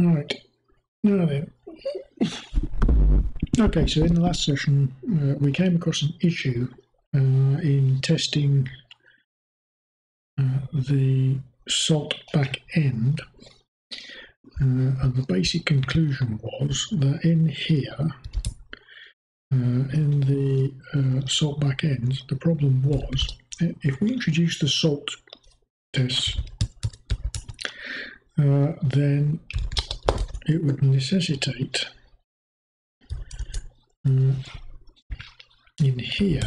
All right. Okay, so in the last session, we came across an issue in testing the salt back end. And the basic conclusion was that in here, in the salt back end, the problem was if we introduce the salt test, then it would necessitate in here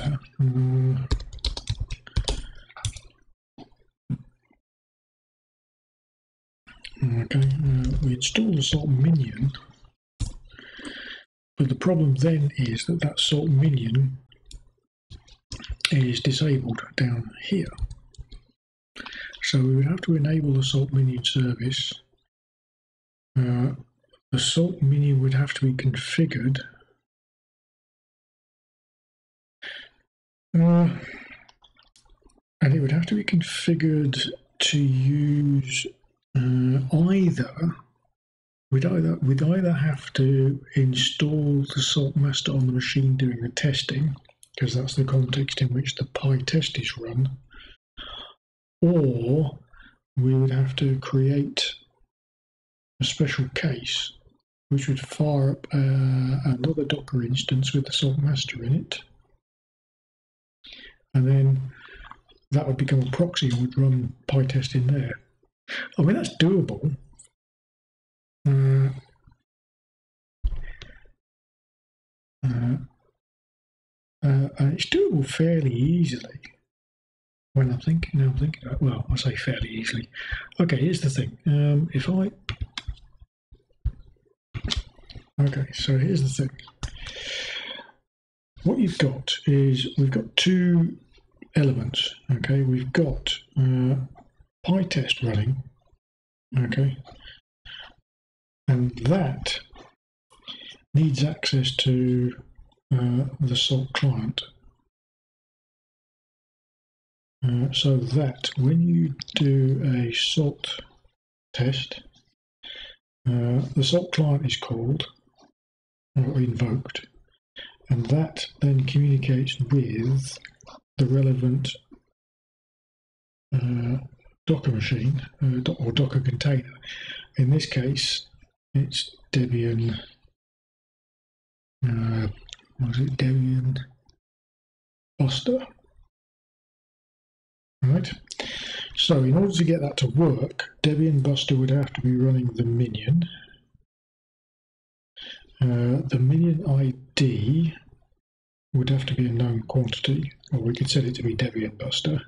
we install the salt minion, but the problem then is that that salt minion is disabled down here, so we would have to enable the salt minion service. The salt minion would have to be configured. And it would have to be configured to use we'd either have to install the salt master on the machine doing the testing, because that's the context in which the PyTest is run, or we would have to create a special case which would fire up another Docker instance with the salt master in it, and then that would become a proxy and would run PyTest in there. I mean, that's doable. And it's doable fairly easily. When I'm thinking, well, I say fairly easily. Okay, here's the thing. Okay, so here's the thing. What you've got is we've got two elements. Okay, we've got PyTest running. Okay, and that needs access to the salt client, so that when you do a salt test, the salt client is called or invoked, and that then communicates with the relevant Docker machine or Docker container. In this case, it's Debian. Was it Debian Buster? Right. So in order to get that to work, Debian Buster would have to be running the minion. The minion ID would have to be a known quantity, or we could set it to be Debian Buster.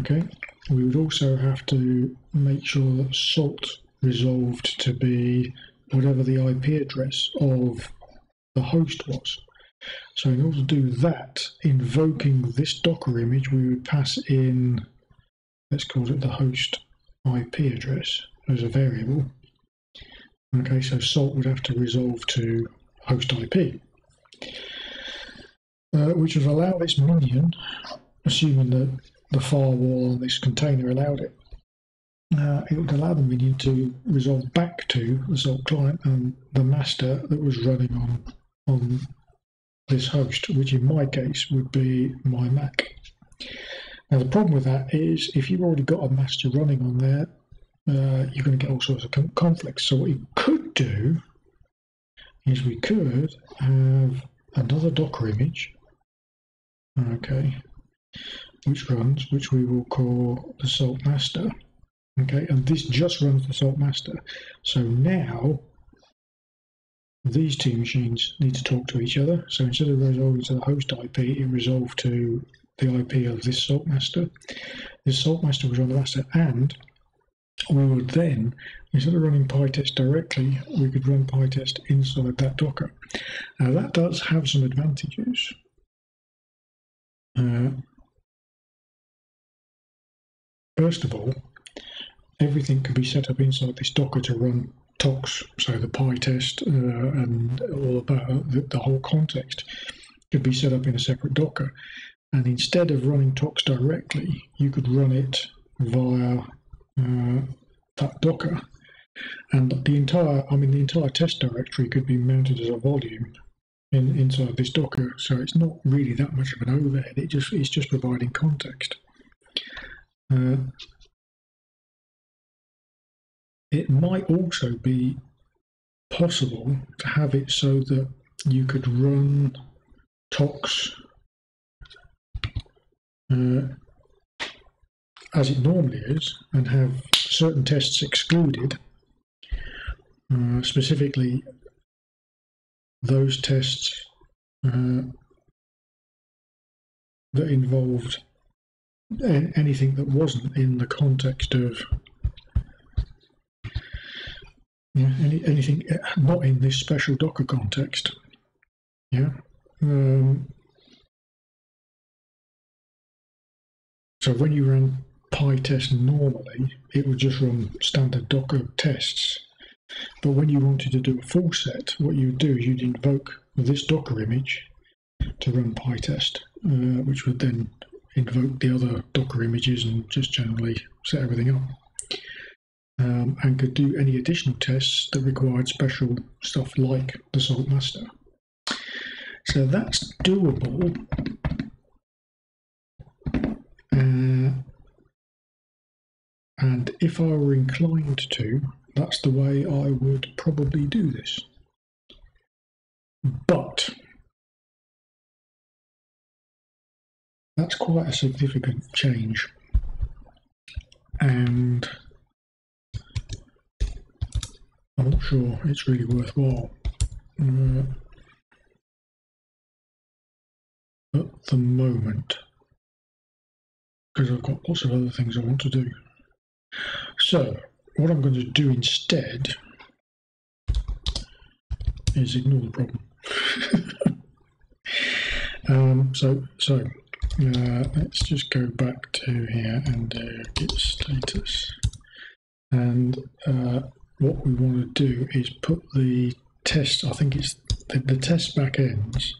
Okay, we would also have to make sure that salt resolved to be whatever the IP address of the host was. So in order to do that, invoking this Docker image, we would pass in, let's call it the host IP address as a variable. Okay, so salt would have to resolve to host IP, which would allow this minion, assuming that the firewall on this container allowed it, it would allow the minion to resolve back to the salt client and the master that was running on this host, which in my case would be my Mac. Now the problem with that is if you've already got a master running on there, you're going to get all sorts of conflicts. So what you could do is we could have another Docker image, okay, which we will call the salt master. Okay, and this just runs the salt master. So now these two machines need to talk to each other. So instead of resolving to the host IP, it resolved to the IP of this salt master. This salt master was on the master, and we would then, instead of running PyTest directly, we could run PyTest inside that Docker. Now that does have some advantages. First of all, everything can be set up inside this Docker to run tox, so the PyTest and all of that, the whole context could be set up in a separate Docker. And instead of running tox directly, you could run it via that Docker, and the entire test directory could be mounted as a volume inside this Docker, so it's not really that much of an overhead. It's just providing context. It might also be possible to have it so that you could run tox as it normally is and have certain tests excluded, specifically those tests that involved anything that wasn't in the context of anything not in this special Docker context. Yeah. So when you run PyTest normally, it would just run standard Docker tests. But when you wanted to do a full set, what you'd do is you'd invoke this Docker image to run PyTest, which would then invoke the other Docker images and just generally set everything up. And could do any additional tests that required special stuff like the salt master. So that's doable. And if I were inclined to, that's the way I would probably do this. But that's quite a significant change. And I'm not sure it's really worthwhile. At the moment, because I've got lots of other things I want to do. So what I'm going to do instead is ignore the problem. Let's just go back to here and git status, and what we want to do is put the test, I think it's the test backends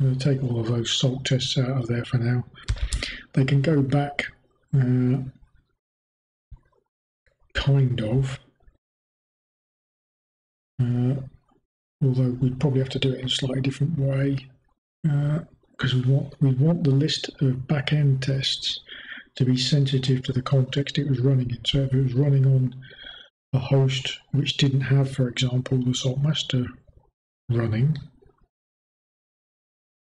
we'll take all of those salt tests out of there for now. They can go back, kind of, although we'd probably have to do it in a slightly different way, because we want the list of back-end tests to be sensitive to the context it was running in. So if it was running on a host which didn't have, for example, the salt master running,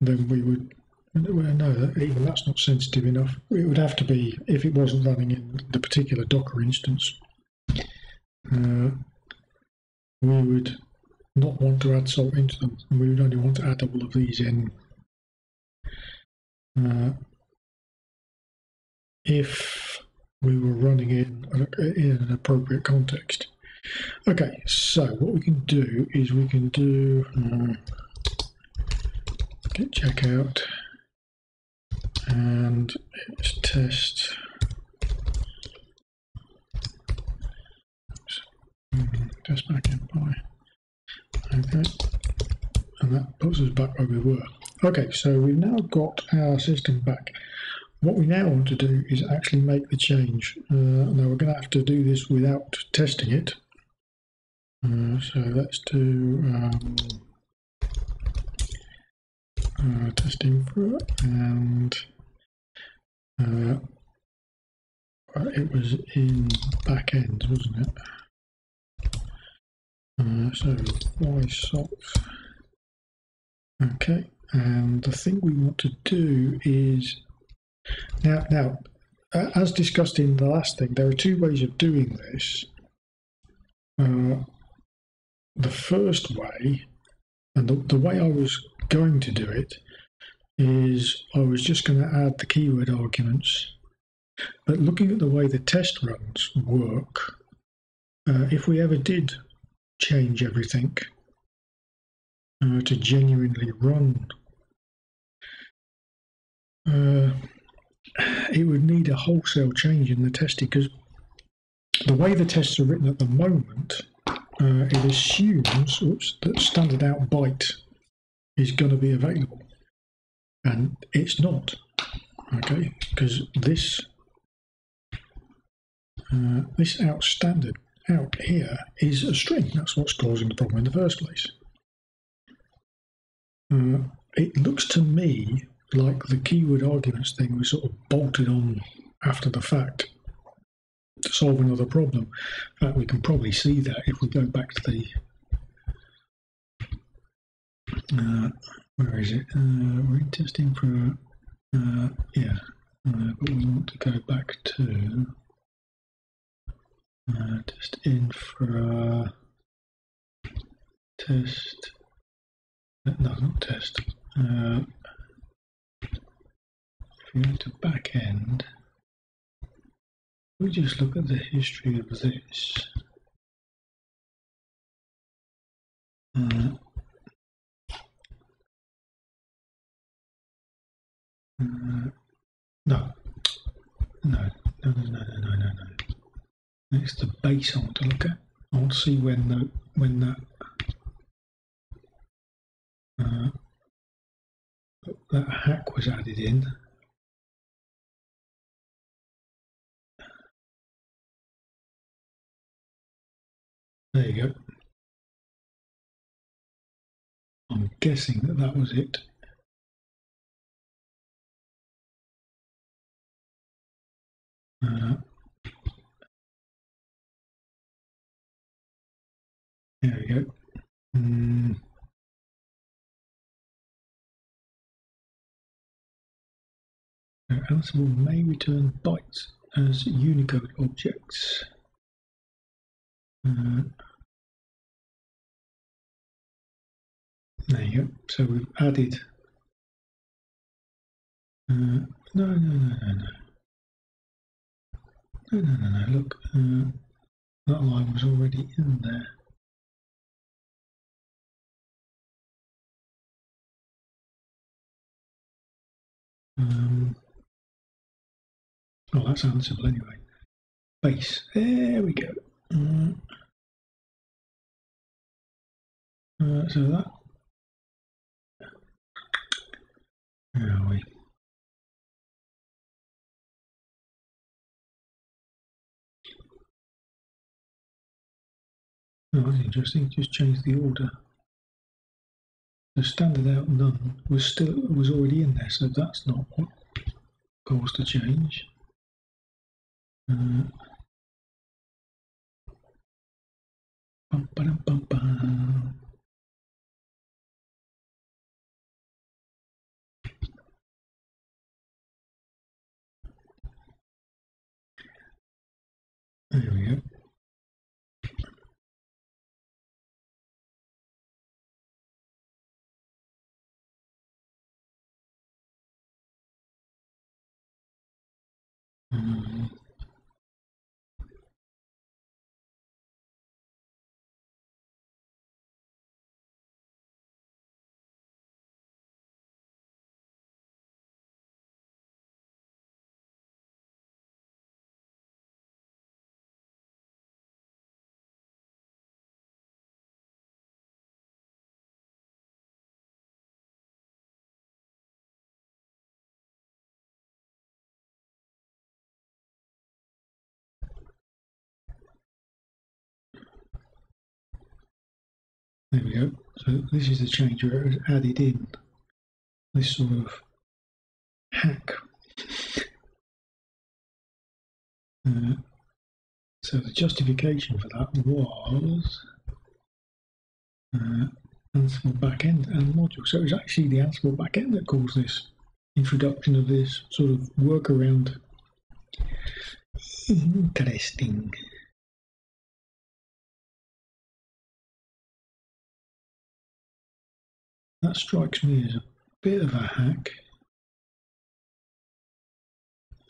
then we would, well, no, even that's not sensitive enough. It would have to be if it wasn't running in the particular Docker instance. We would not want to add salt into them, and we would only want to add all of these in if we were running in an appropriate context. Okay, so what we can do is we can do git checkout, and it's test. Test back in by. Okay, and that puts us back where we were. Okay, so we've now got our system back. What we now want to do is actually make the change. Now we're going to have to do this without testing it. So let's do testinfra, and it was in backends, wasn't it? So ysalt. Okay, and the thing we want to do is now as discussed in the last thing, there are two ways of doing this. The first way, and the way I was going to do it, is I was just going to add the keyword arguments, but looking at the way the test runs work, if we ever did change everything to genuinely run, it would need a wholesale change in the testing, because the way the tests are written at the moment, it assumes that standard out byte is going to be available, and it's not, okay, because this this out here is a string. That's what's causing the problem in the first place. It looks to me like the keyword arguments thing was sort of bolted on after the fact to solve another problem. In fact, we can probably see that if we go back to the where is it? We're in testing for yeah, but we want to go back to testinfra test. No, not test. If we go to backend, we just look at the history of this. No. It's the base I want to look at. I want to see when the that hack was added in. There you go. I'm guessing that that was it. There we go. Ansible may return bytes as Unicode objects. There you go. So we've added. No. Look, that line was already in there. Well, that's Ansible anyway. Base. There we go. So that. Where are we? Oh, that's interesting. Just change the order. The standard out none was already in there, so that's not what caused the change. There we go. There we go. So this is the change where it was added in this sort of hack. So the justification for that was Ansible backend and module. So it was actually the Ansible backend that caused this introduction of this sort of workaround. Interesting. That strikes me as a bit of a hack.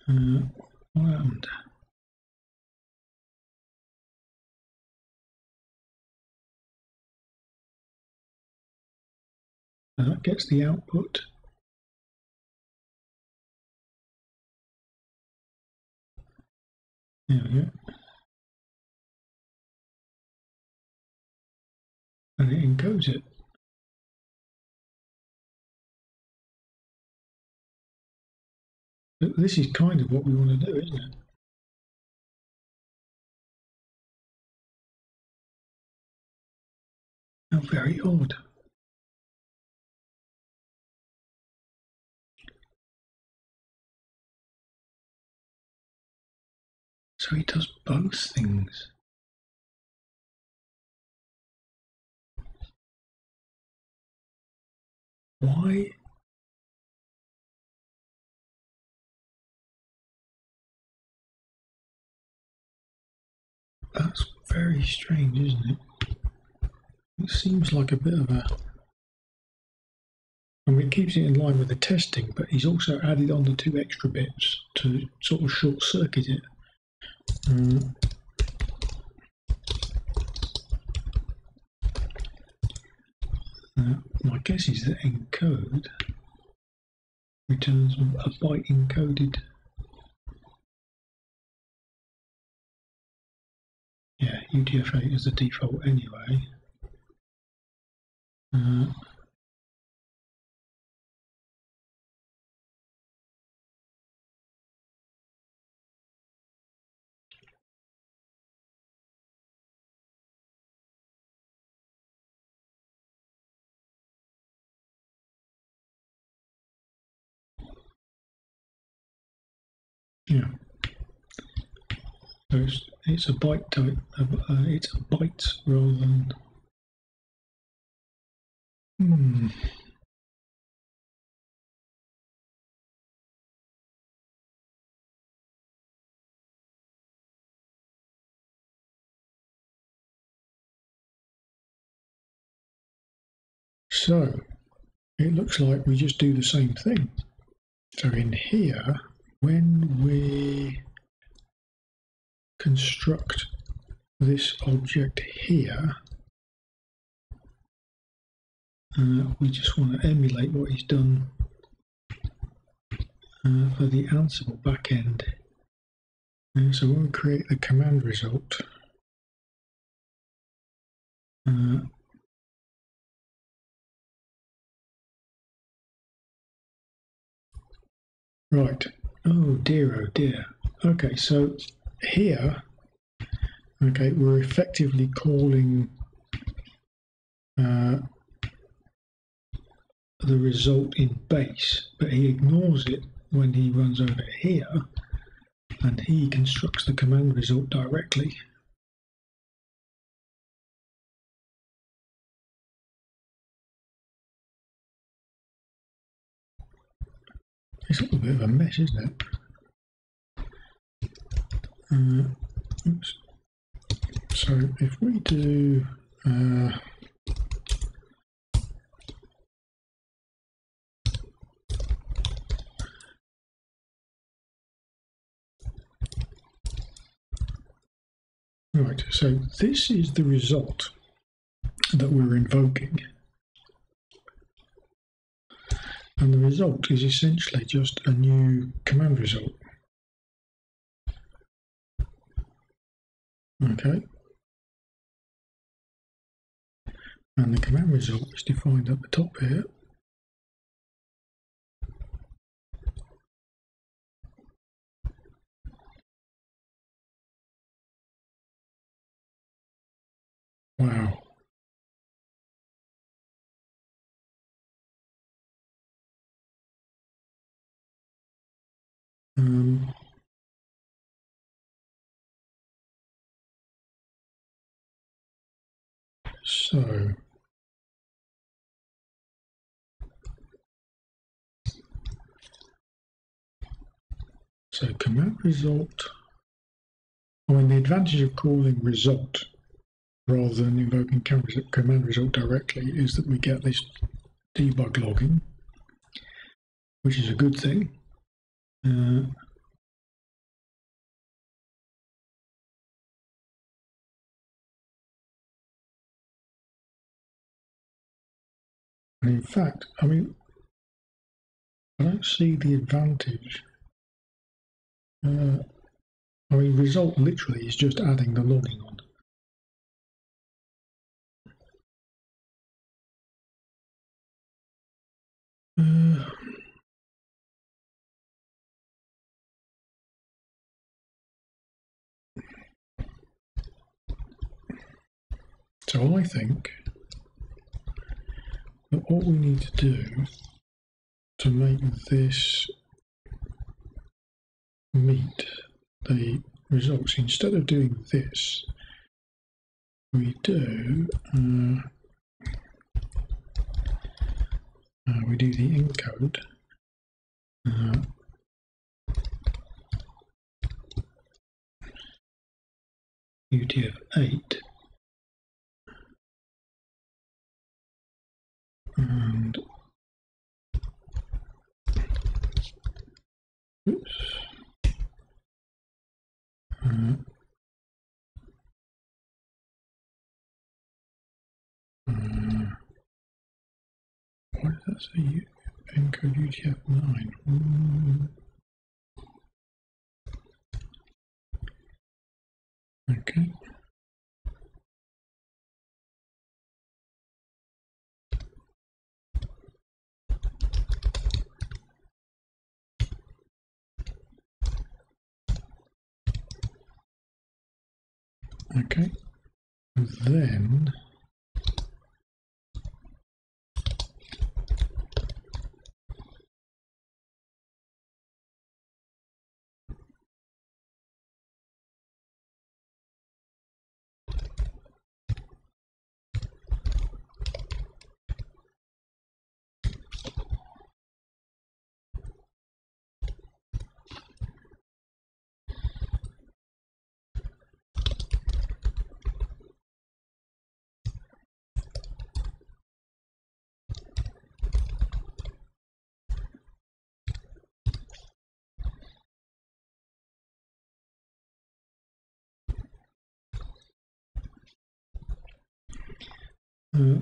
What happened? That gets the output. There we go. And it encodes it. But this is kind of what we want to do, isn't it? How very odd. So he does both things. Why? That's very strange, isn't it? It seems like a bit of a... I mean, it keeps it in line with the testing, but he's also added on the two extra bits to sort of short-circuit it. My guess is that encode returns a byte encoded. Yeah, UTF-8 is the default anyway. Yeah, so it's a byte type. It's a byte rather than. So it looks like we just do the same thing. So in here, when we construct this object here, we just want to emulate what he's done for the Ansible backend. So when we create the command result, right. Oh dear, oh dear. Okay, so here, okay, we're effectively calling the result in base, but he ignores it when he runs over here, and he constructs the command result directly. It's a little bit of a mess, isn't it? Oops. So if we do right, so this is the result that we're invoking. And the result is essentially just a new command result. Okay. And the command result is defined at the top here. Wow. So command result. I mean, the advantage of calling result rather than invoking command result directly is that we get this debug logging, which is a good thing. And in fact, I mean, I don't see the advantage. I mean, result literally is just adding the logging on. So I think that what we need to do to make this meet the results, instead of doing this, we do the encode UTF-8 and why does that say encode UTF-9? Okay. Okay, and then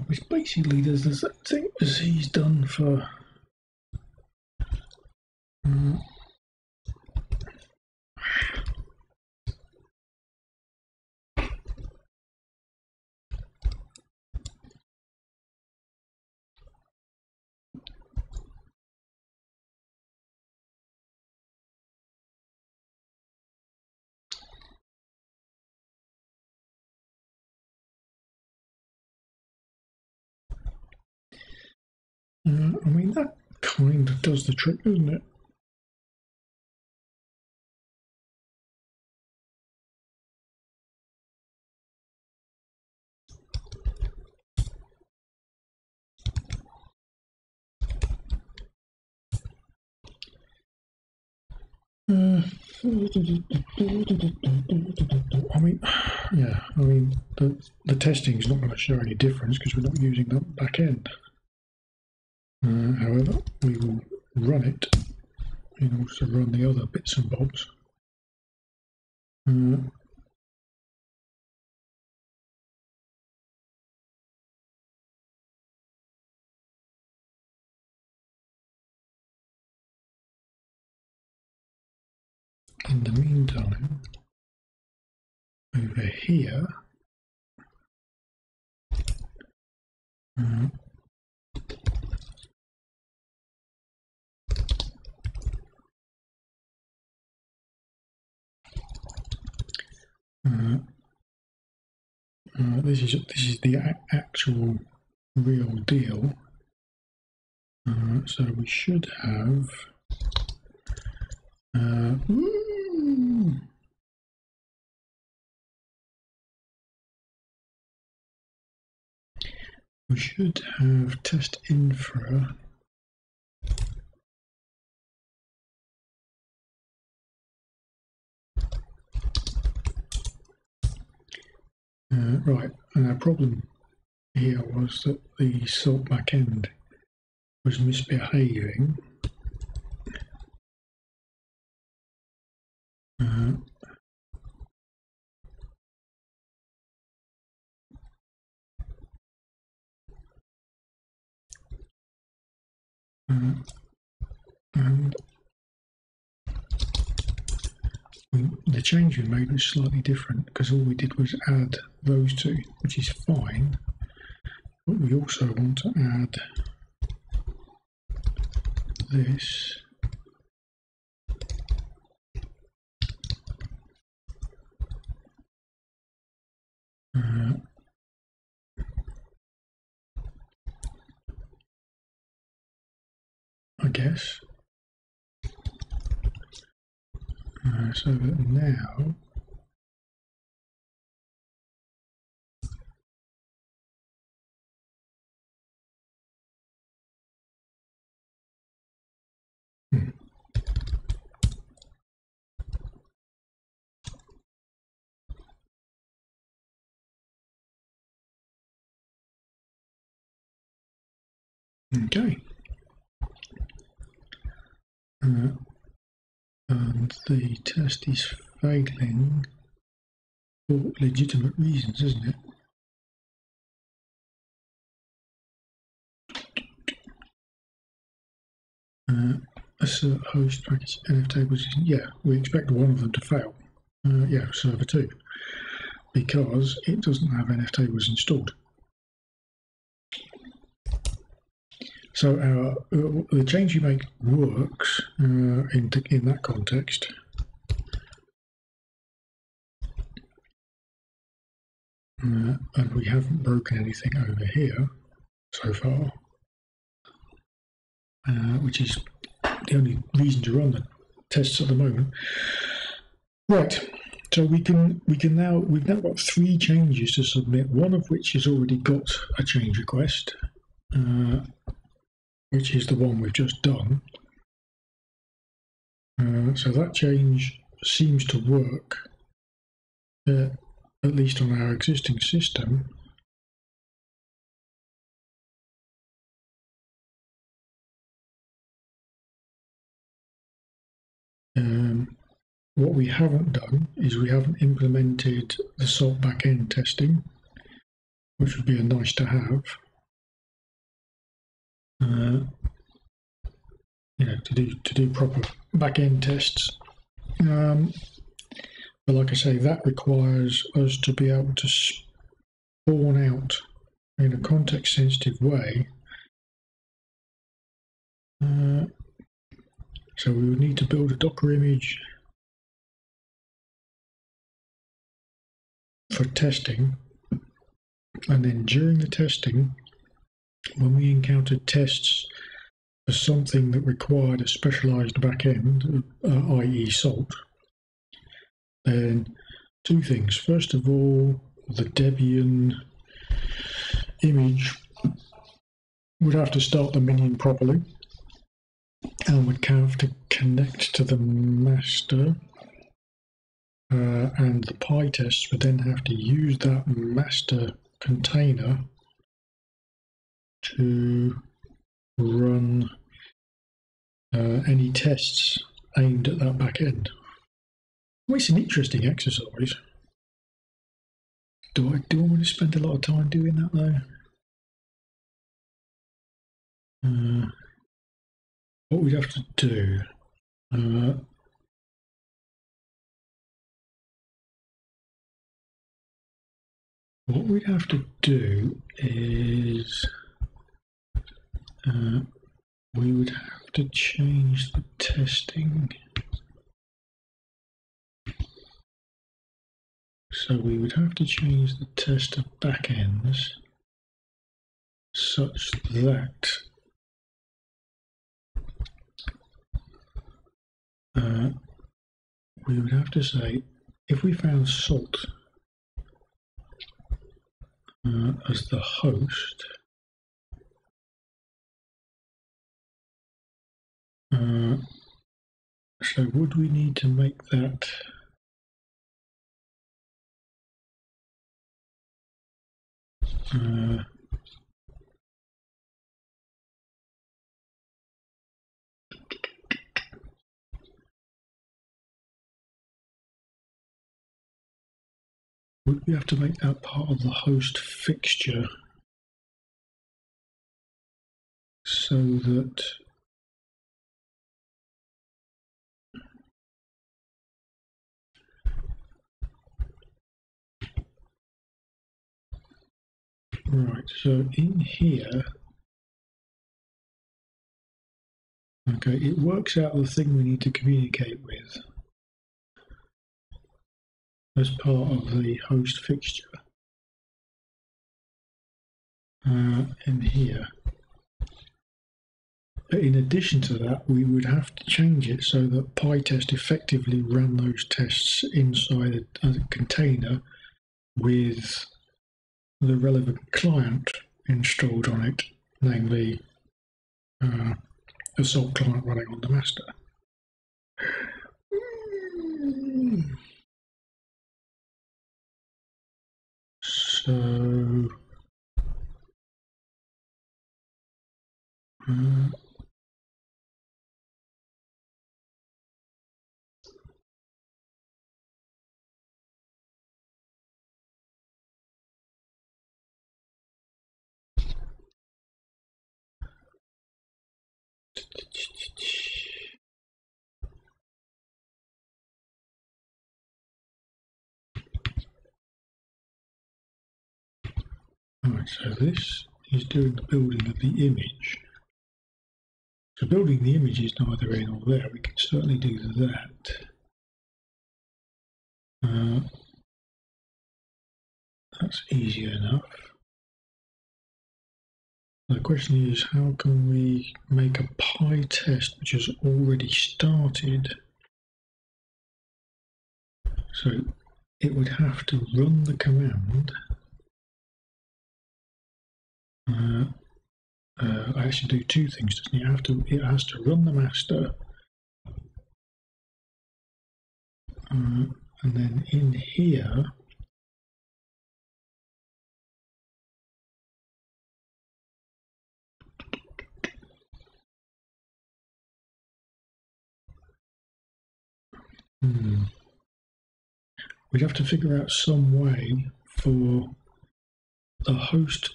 which basically does the same thing as he's done for I mean, that kind of does the trick, doesn't it? I mean, yeah, I mean, the testing is not going to show any difference because we're not using that back end. However, we will run it and also run the other bits and bobs. In the meantime, over here, this is the actual real deal. So we should have testinfra. Right, and our problem here was that the salt backend was misbehaving. And the change we made was slightly different because all we did was add those two, which is fine, but we also want to add this guess. So that now okay. And the test is failing for legitimate reasons, isn't it? Assert host package NFTables. Yeah, we expect one of them to fail. Yeah, server 2, because it doesn't have NFTables installed. So our, the change you make works in that context. And we haven't broken anything over here so far, which is the only reason to run the tests at the moment. Right, so we can now, we've now got 3 changes to submit, one of which has already got a change request. Which is the one we've just done. So that change seems to work, at least on our existing system. What we haven't done is we haven't implemented the salt backend testing, which would be a nice to have. You know, to do proper back-end tests, but like I say, that requires us to be able to spawn out in a context-sensitive way. So we would need to build a Docker image for testing, and then during the testing, when we encountered tests for something that required a specialized backend, i.e. salt, then 2 things. First of all, the Debian image would have to start the minion properly and would have to connect to the master, and the PyTests would then have to use that master container to run any tests aimed at that back end. Well, it's an interesting exercise. Do I want to spend a lot of time doing that though? What we'd have to do, what we'd have to do is, we would have to change the testing. So we would have to change the test of backends such that we would have to say, if we found salt as the host, so would we need to make that would we have to make that part of the host fixture so that right, so in here, okay, it works out the thing we need to communicate with as part of the host fixture in here. But in addition to that, we would have to change it so that PyTest effectively ran those tests inside a container with the relevant client installed on it, namely a salt client running on the master. So Alright, so this is doing the building of the image. So building the image is neither here nor there. We can certainly do that. That's easy enough. The question is, how can we make a PyTest which has already started? So it would have to run the command. I actually do two things, doesn't it? It has to run the master, and then in here we'd have to figure out some way for the host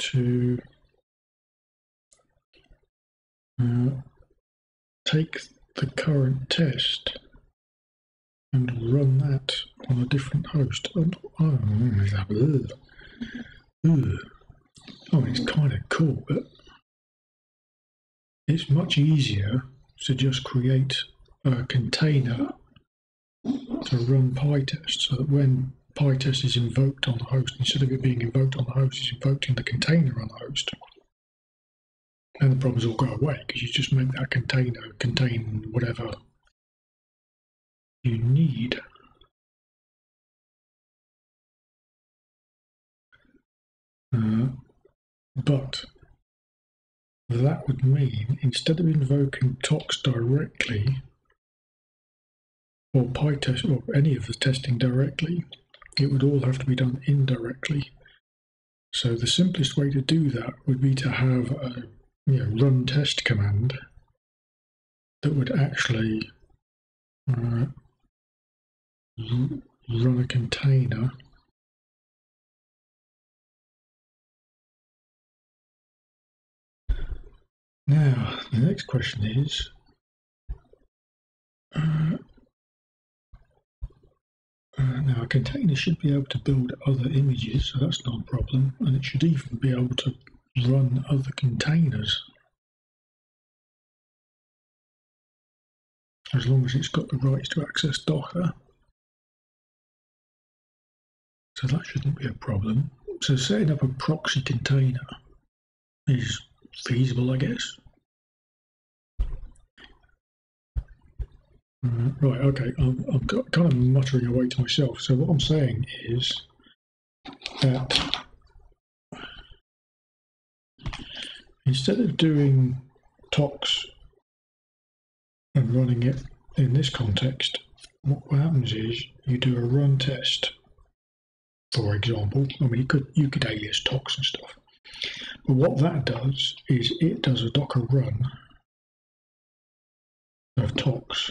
to take the current test and run that on a different host. Oh, it's kind of cool, but it's much easier to just create a container to run PyTest, so that when PyTest is invoked on the host, instead of it being invoked on the host, it's invoked in the container on the host. And the problems all go away because you just make that container contain whatever you need. But that would mean, instead of invoking tox directly, or PyTest, or any of the testing directly, it would all have to be done indirectly. So the simplest way to do that would be to have a run test command that would actually run a container . Now the next question is now, a container should be able to build other images, so that's not a problem, and it should even be able to run other containers, as long as it's got the rights to access Docker. So that shouldn't be a problem. So setting up a proxy container is feasible, I guess. Right, okay, I'm kind of muttering away to myself. So what I'm saying is that instead of doing tox and running it in this context, what happens is you do a run test, for example. I mean, you could alias tox and stuff. But what that does is it does a Docker run of tox.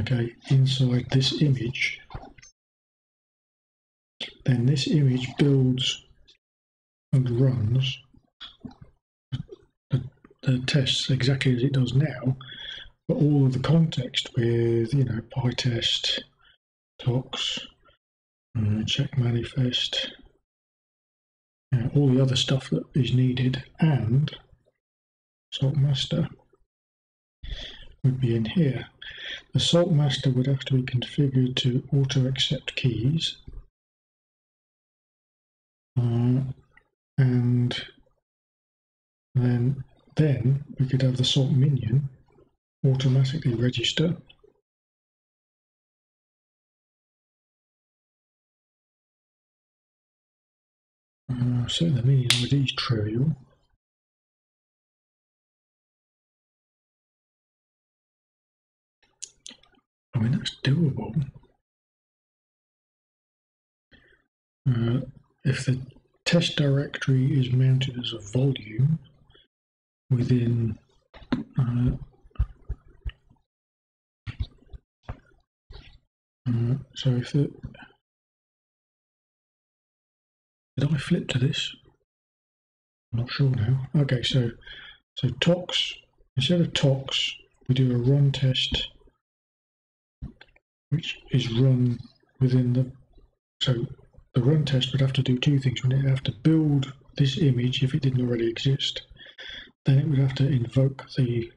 Okay, inside this image, then this image builds and runs the tests exactly as it does now, but all of the context with, PyTest, tox, check manifest, all the other stuff that is needed, and salt master would be in here. The salt master would have to be configured to auto accept keys, and then we could have the sort minion automatically register so the minion ID is true. I mean, that's doable. If the test directory is mounted as a volume within so if it, did I flip to this? I'm not sure now. Okay, so tox, instead of tox, we do a run test, which is run within the, so the run test would have to do two things. It would have to build this image if it didn't already exist. Then it would have to invoke the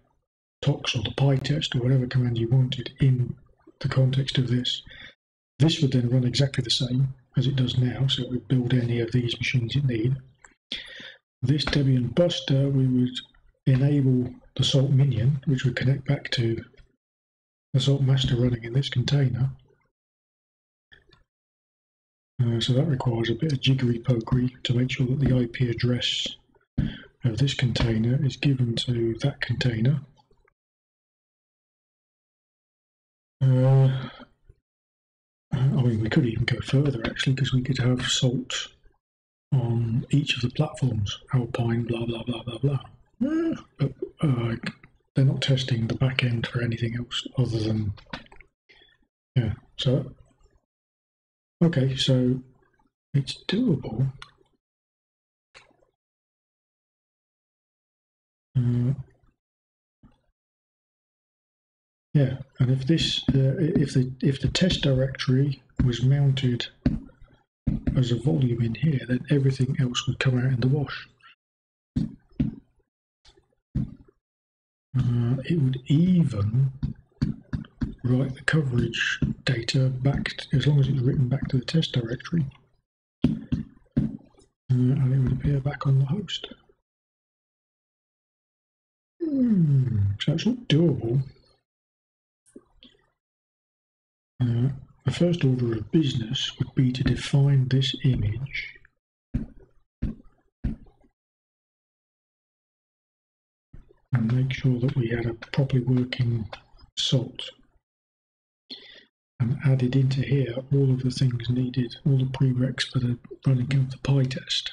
tox or the PyTest or whatever command you wanted in the context of this. This would then run exactly the same as it does now, so it would build any of these machines it need. This Debian Buster, we would enable the salt minion, which would connect back to the salt master running in this container. So that requires a bit of jiggery-pokery to make sure that the IP address of this container is given to that container. I mean, we could even go further actually, because we could have salt on each of the platforms, Alpine, blah blah blah blah blah. But they're not testing the back end for anything else other than, yeah. So okay, so it's doable. Yeah, and if this, if the test directory was mounted as a volume in here, then everything else would come out in the wash. It would even write the coverage data back, as long as it's written back to the test directory, and it would appear back on the host. So it's all doable. The first order of business would be to define this image and make sure that we had a properly working salt, and added into here all of the things needed, all the prereqs for the running of the PyTest.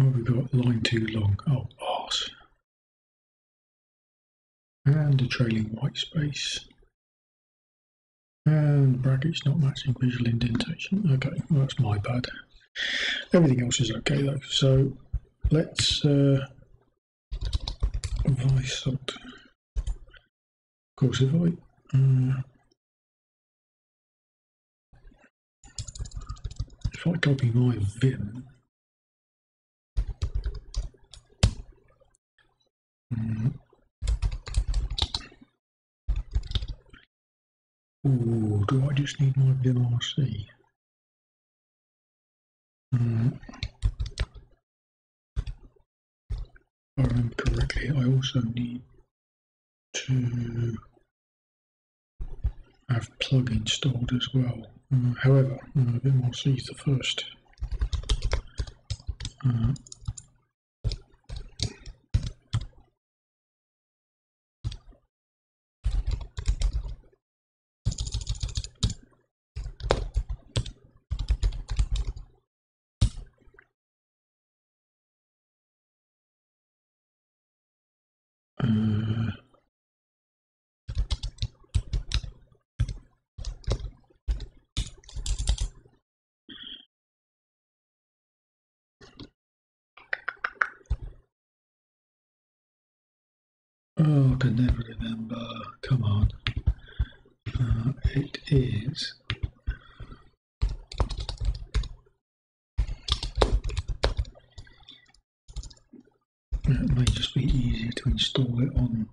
Oh, we've got line too long. Oh, arse. And a trailing white space. And brackets not matching visual indentation. Okay, well, that's my bad. Everything else is okay though. So let's vice salt. Of course, if I copy my vim. Oh, do I just need my VimRC? If I remember correctly, I also need to have plug installed as well. However, VimRC is the first. Oh, I can never remember. Come on. it is it might just be easier to install it on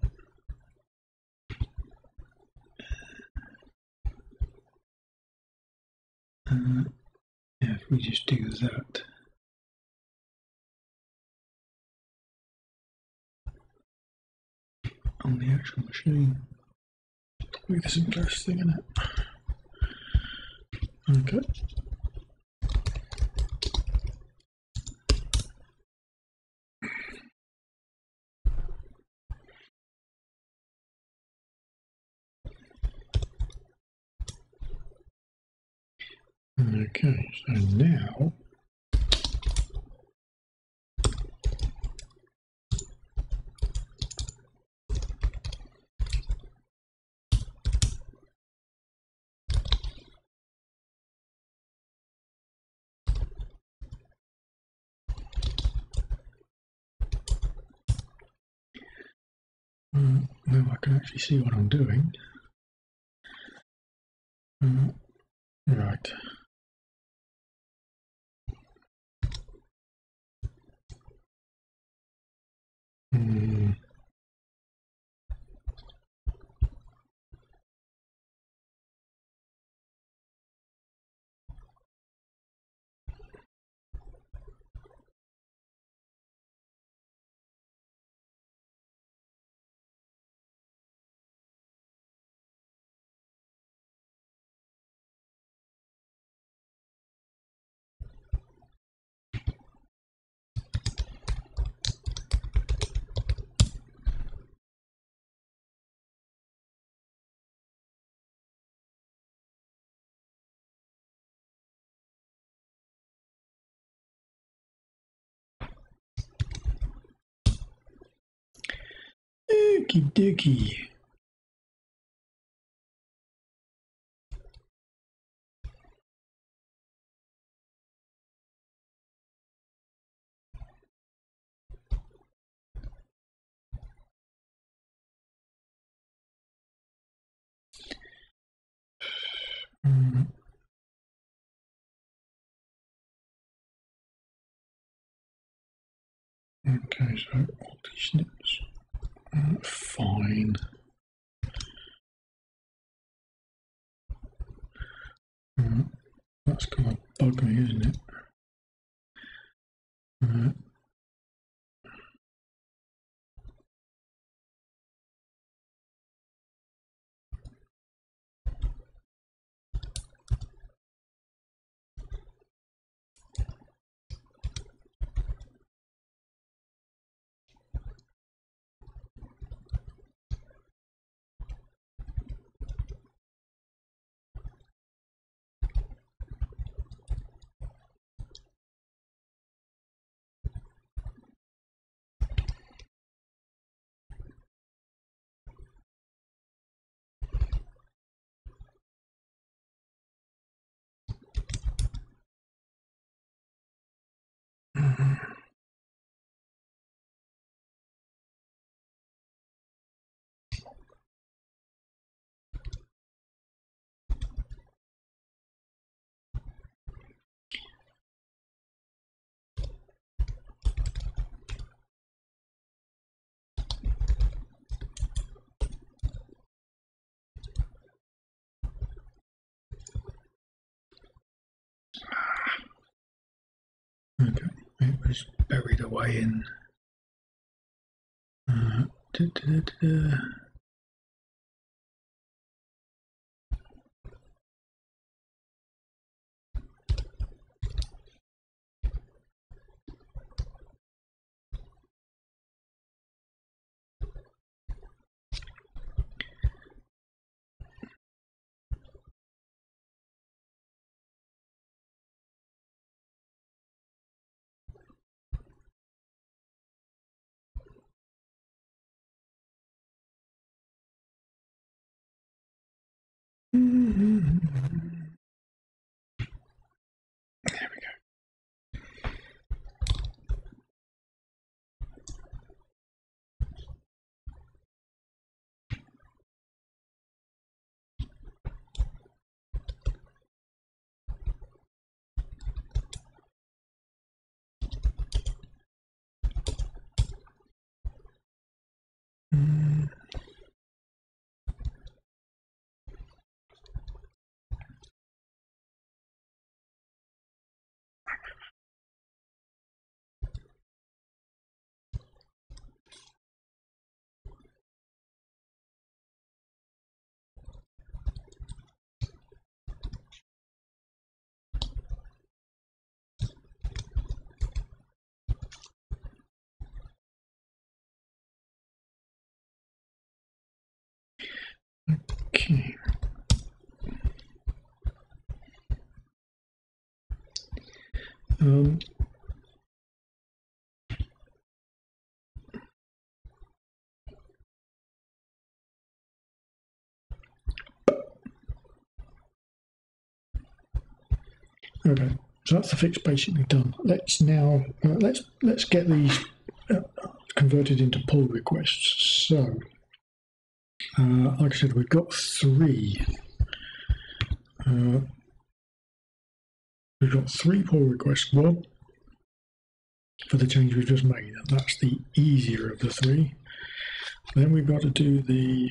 yeah, if we just do that. On the actual machine. Look, this is interesting, isn't it? Okay. Okay, so now now I can actually see what I'm doing. Right. Okie dokie. Okay, so all these snips. Fine. That's gonna bug me, isn't it? Okay, it was buried away in there we go. Okay. Okay, so that's the fix basically done. Let's now let's get these converted into pull requests. So, like I said, we've got three. We've got three pull requests. One for the change we've just made, and that's the easier of the three. Then we've got to do the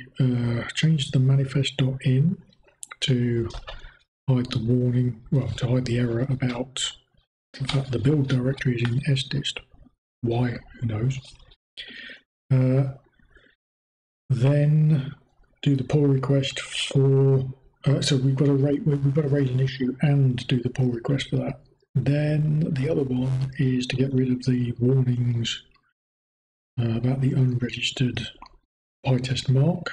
change the manifest.in to hide the warning, well, to hide the error about the fact the build directory is in sdist. Why? Who knows? Then do the pull request for. So we've got to raise an issue and do the pull request for that. Then the other one is to get rid of the warnings about the unregistered PyTest mark.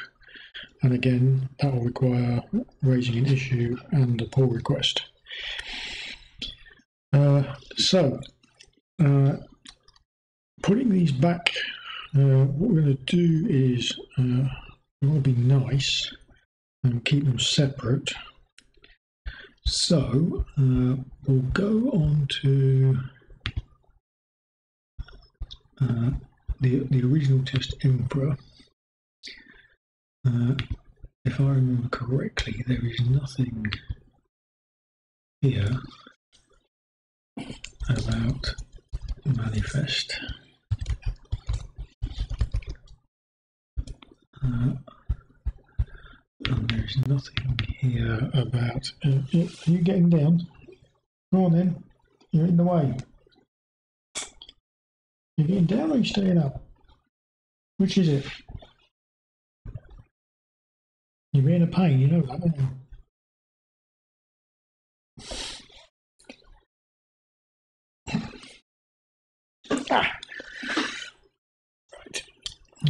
And again, that will require raising an issue and a pull request. Putting these back, what we're going to do is we want to be nice and keep them separate. So we'll go on to the original testinfra. If I remember correctly, there is nothing here about manifest. And there's nothing here about. Are you getting down? Go on then. You're in the way. You're getting down or you're staying up? Which is it? You're in a pain, you know that, don't you? Ah.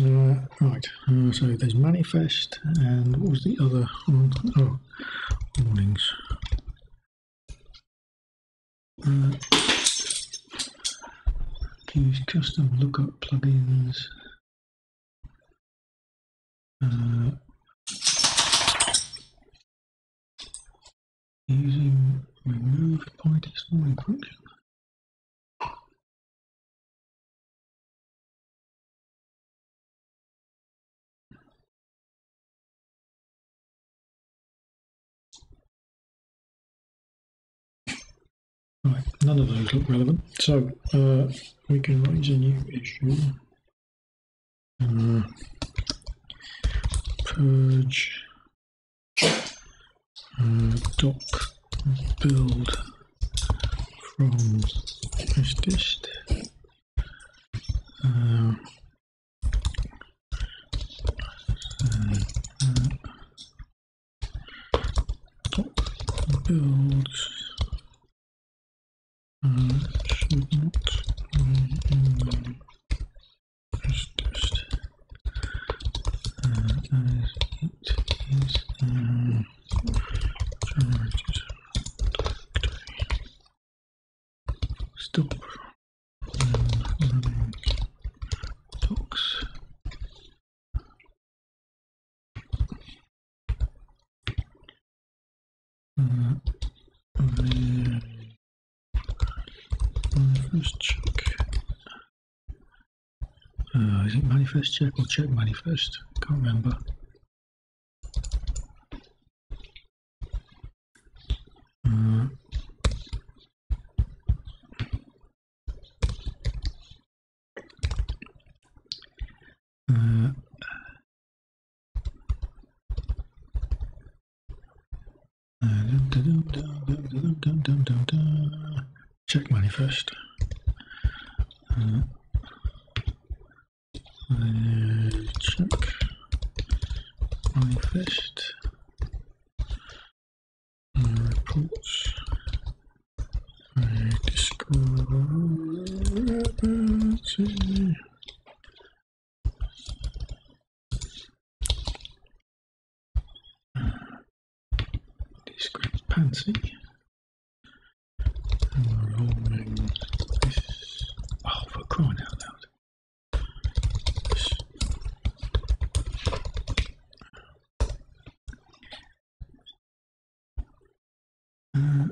Right. Right. So there's manifest, and what was the other one? Oh, warnings. Use custom lookup plugins. Using remove PyTest warning function. Right, none of those look relevant, so we can raise a new issue. Purge. Doc build from sdist. Doc build should not be in sdist. As it is generated directory. Stop running tox. Manifest check. Is it manifest check or check manifest? Can't remember. Check manifest. Check manifest reports. Discovery. This grabs Pansy. And we're rolling this. Oh, for crying out loud.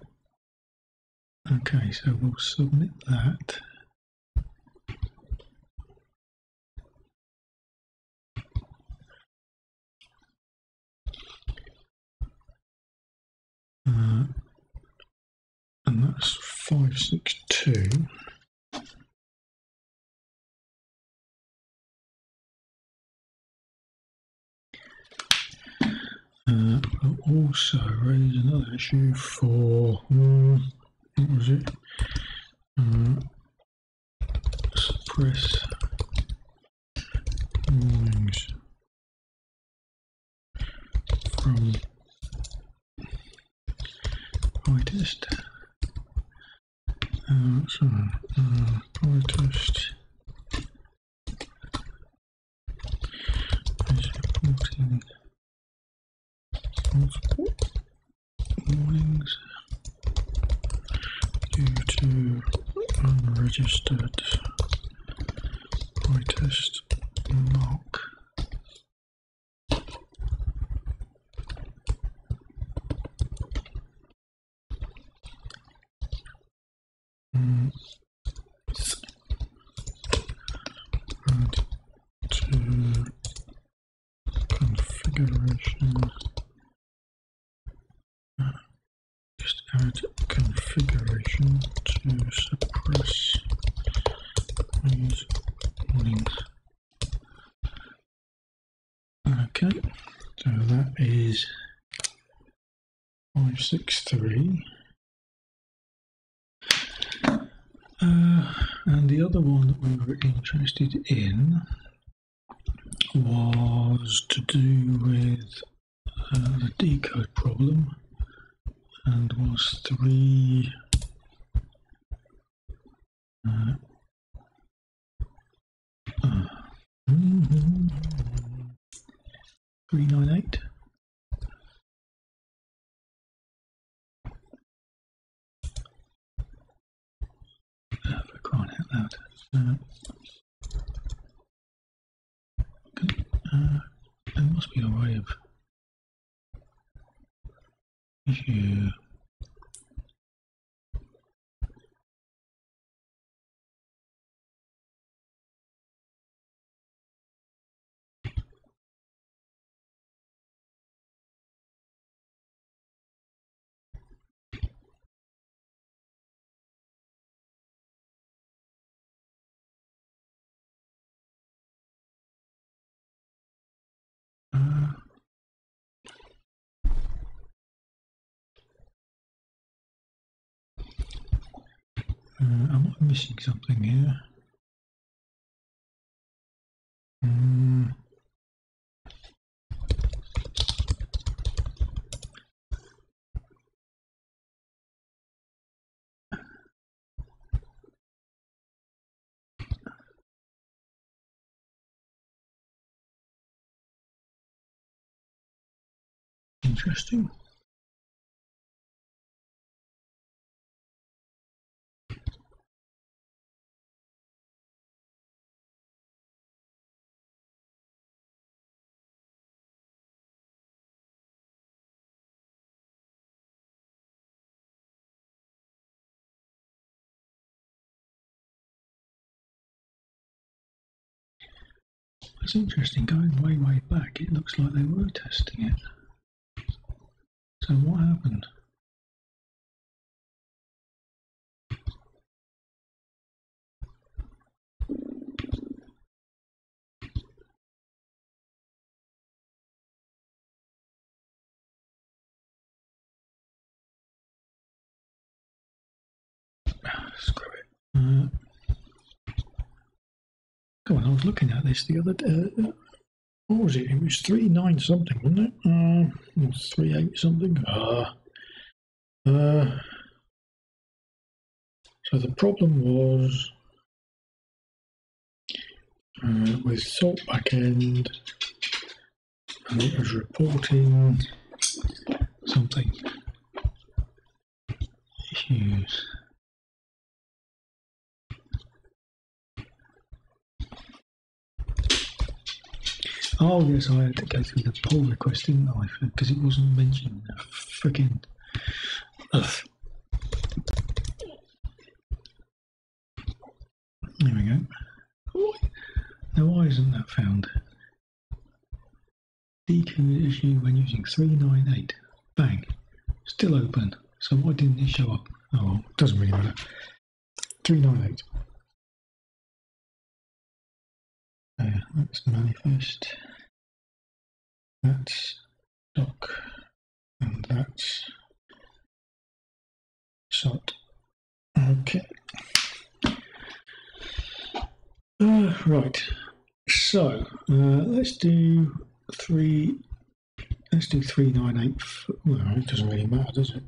Okay, so we'll submit that. And that's 562. But also raise another issue for what was it? Suppress warnings from PyTest. PyTest is reporting multiple warnings due to unregistered PyTest mock. And to configuration, just add configuration to suppress these warnings. Okay, so that is 563. And the other one that we were interested in was to do with the decode problem, and was 398. There must be a way of issue. Am I missing something here? Interesting. It's interesting, going way back, it looks like they were testing it. So what happened? Screw it. When I was looking at this the other day, what was it? It was 39 something, wasn't it? 38 something. So the problem was with salt backend, and it was reporting something. issues. Oh yes, I had to go through the pull request, didn't I? Because it wasn't mentioned. Friggin' ugh. There we go. Now why isn't that found? Decommit issue when using 398. Bang. Still open. So why didn't it show up? Oh well, doesn't really matter. 398. That's manifest, that's doc, and that's sot. Okay. Right. So let's do 398. Well, it doesn't really matter, does it?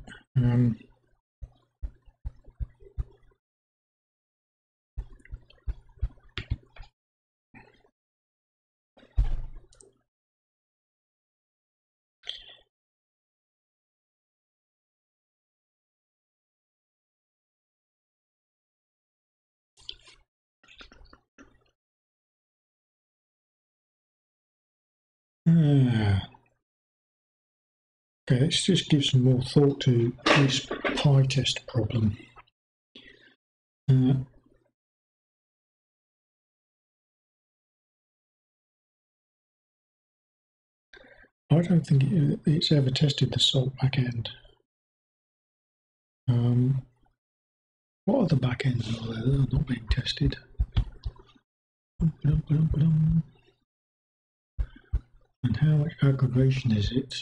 Okay, let's just give some more thought to this PyTest problem. I don't think it's ever tested the salt backend. What other backends are there that are not being tested? And how much aggravation is it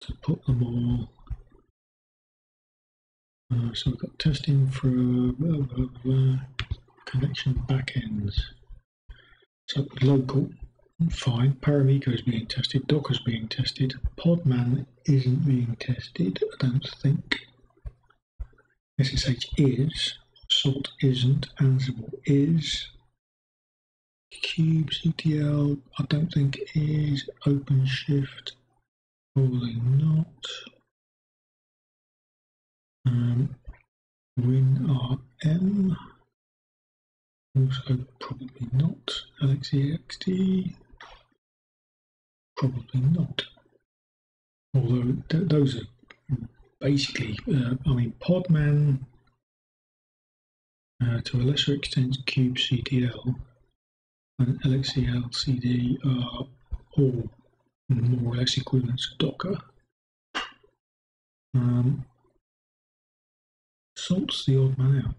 to put them all? So we've got testinfra, connection backends. So local, fine. Paramico is being tested. Docker is being tested. Podman isn't being tested, I don't think. SSH is. Salt isn't. Ansible is. kubectl, I don't think is. OpenShift, probably not. WinRM, also probably not. LXD, probably not. Although those are basically, I mean, Podman, to a lesser extent, kubectl. And LXD, LCD are all more or less equivalent to Docker. Salt's the odd man out.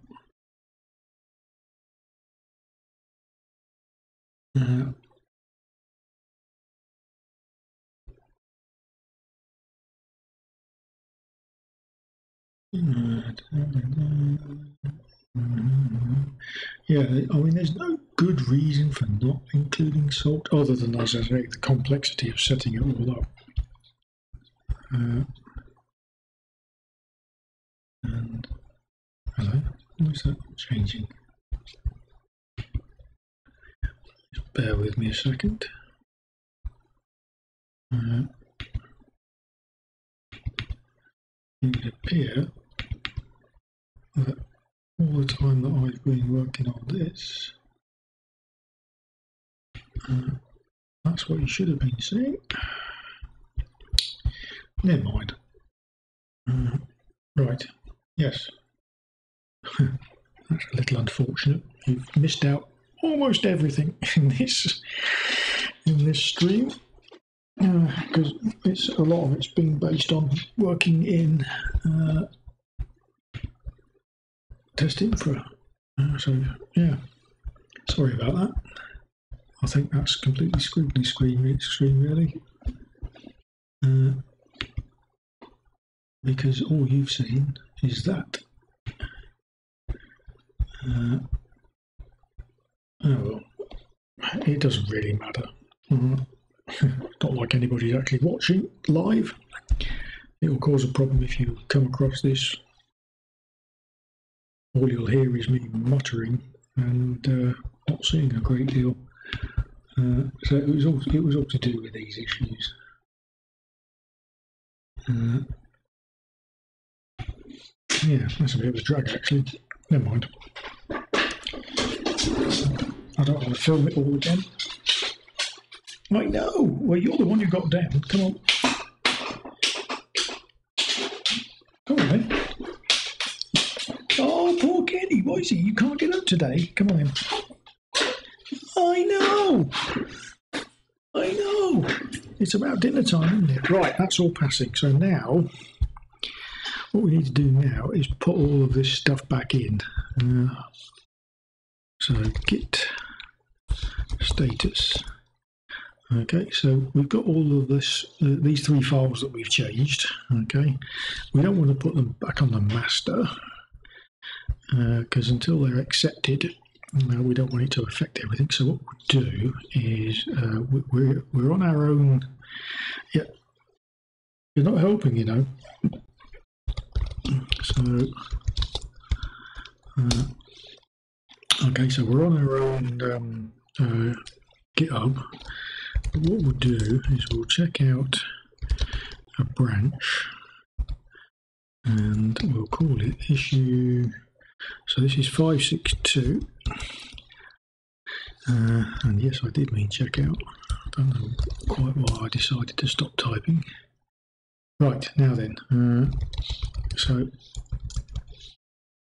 Yeah, I mean, there's no good reason for not including salt, other than, as I say, the complexity of setting it all up. And hello, why is that changing? Just bear with me a second. It would appear that all the time that I've been working on this, that's what you should have been seeing. Never mind. Right, yes. That's a little unfortunate. You've missed out almost everything in this stream, because it's a lot of it's been based on working in testinfra. So yeah, sorry about that. I think that's completely screwed me screen really, because all you've seen is that. Oh well, it doesn't really matter. Not like anybody's actually watching live. It will cause a problem if you come across this. All you'll hear is me muttering and not seeing a great deal. So it was all to do with these issues. Yeah, that's a bit of a drag actually. Never mind. I don't want to film it all again. I know! Well, you're the one who got down. Come on. Come on, then. Oh, poor Kenny. Why is he? You can't get up today. Come on, then. I know! I know! It's about dinner time, isn't it? Right, that's all passing. So now, what we need to do now is put all of this stuff back in. So git status. Okay, so we've got all of this, these three files that we've changed. Okay, we don't want to put them back on the master because until they're accepted, we don't want it to affect everything. So what we'll do is we're on our own. Yeah, you're not helping, you know. So okay, so we're on our own GitHub. What we'll do is we'll check out a branch and we'll call it issue. So this is 562. And yes, I did mean check out. I don't know quite why I decided to stop typing. Right, now then. So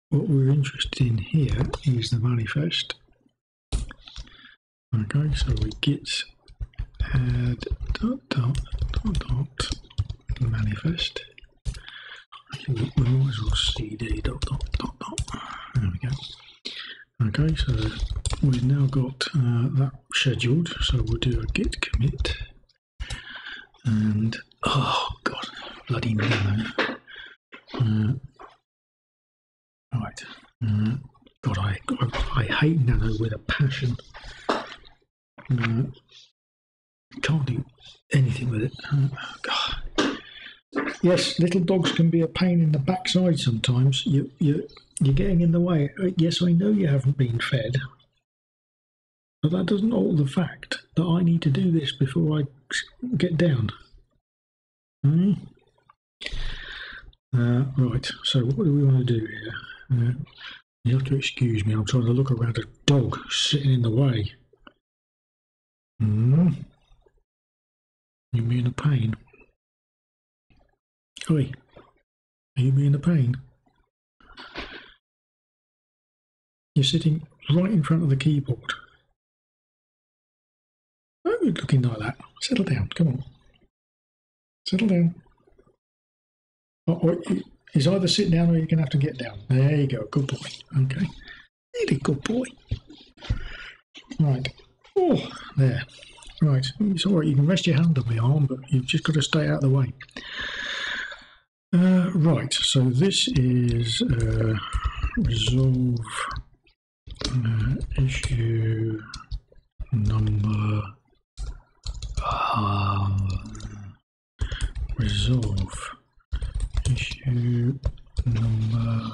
what we're interested in here is the manifest. Okay, so we git add .. manifest. We might as well cd ... There we go. Okay, so we've now got that scheduled. So we'll do a git commit. And oh god, bloody nano. Right. God, I hate nano with a passion. Can't do anything with it. God. Yes, little dogs can be a pain in the backside sometimes. You're getting in the way. Yes, I know you haven't been fed, but that doesn't alter the fact that I need to do this before I get down. Right, so what do we want to do here? You have to excuse me, I'm trying to look around a dog sitting in the way. You mean a pain? Oi, are you being a pain? You're sitting right in front of the keyboard. Why are you looking like that? Settle down, come on. Settle down. Or he's either sit down or you're going to have to get down. There you go, good boy. Okay, really good boy. Right. Oh, there. Right, it's all right, you can rest your hand on my arm, but you've just got to stay out of the way. Right, so this is resolve issue number resolve issue number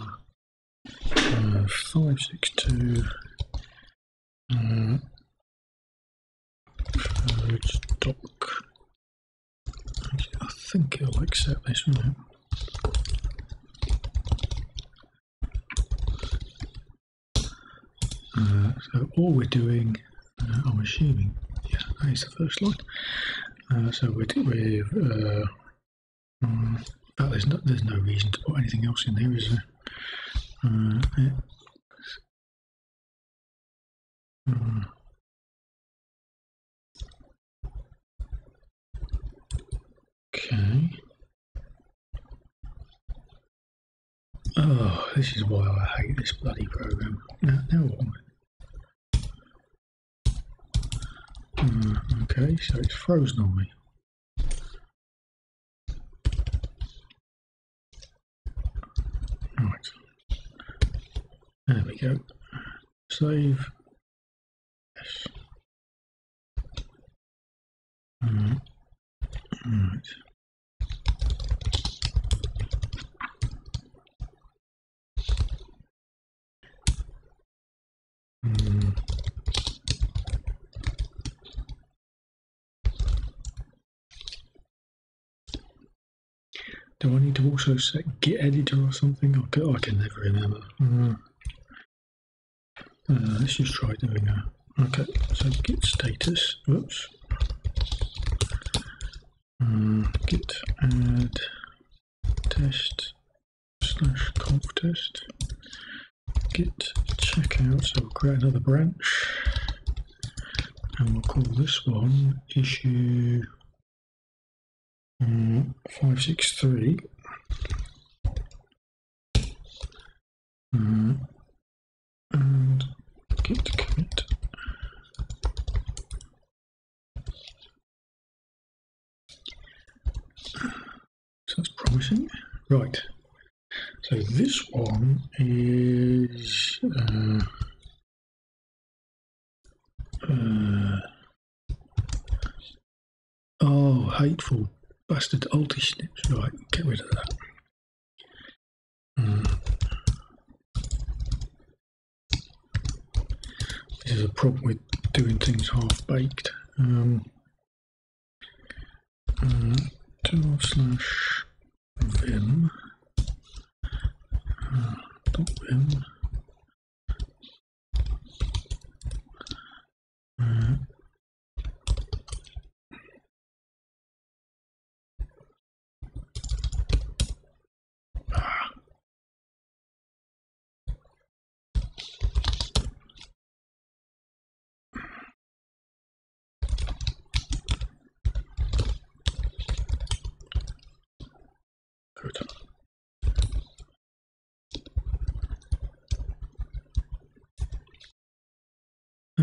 562 doc. I think it'll accept this, won't it? So all we're doing, I'm assuming, yes, that is the first slide. So there's no reason to put anything else in there, is there? Okay. Oh, this is why I hate this bloody program. Now what? Okay, so it's frozen on me. Right. There we go. Save. Yes. Right. Do I need to also set git editor or something? I can never remember. Let's just try doing that. Okay, so git status, whoops. Git add test / conf test. Git checkout, so we'll create another branch. And we'll call this one issue 563. And git commit. So that's promising. Right. So this one is oh, hateful bastard ulti snips. Right, get rid of that. This is a problem with doing things half-baked. /vim .vim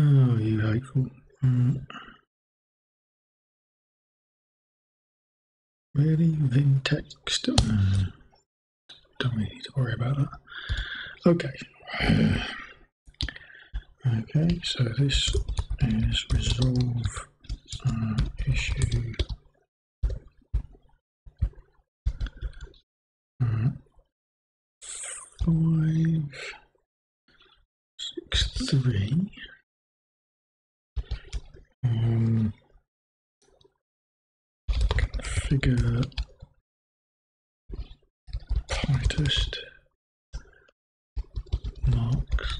Oh, you hateful. Really? Vim text? Don't really need to worry about that. Okay. Okay, so this is resolve issue. Five, 6, 3. Configure PyTest marks.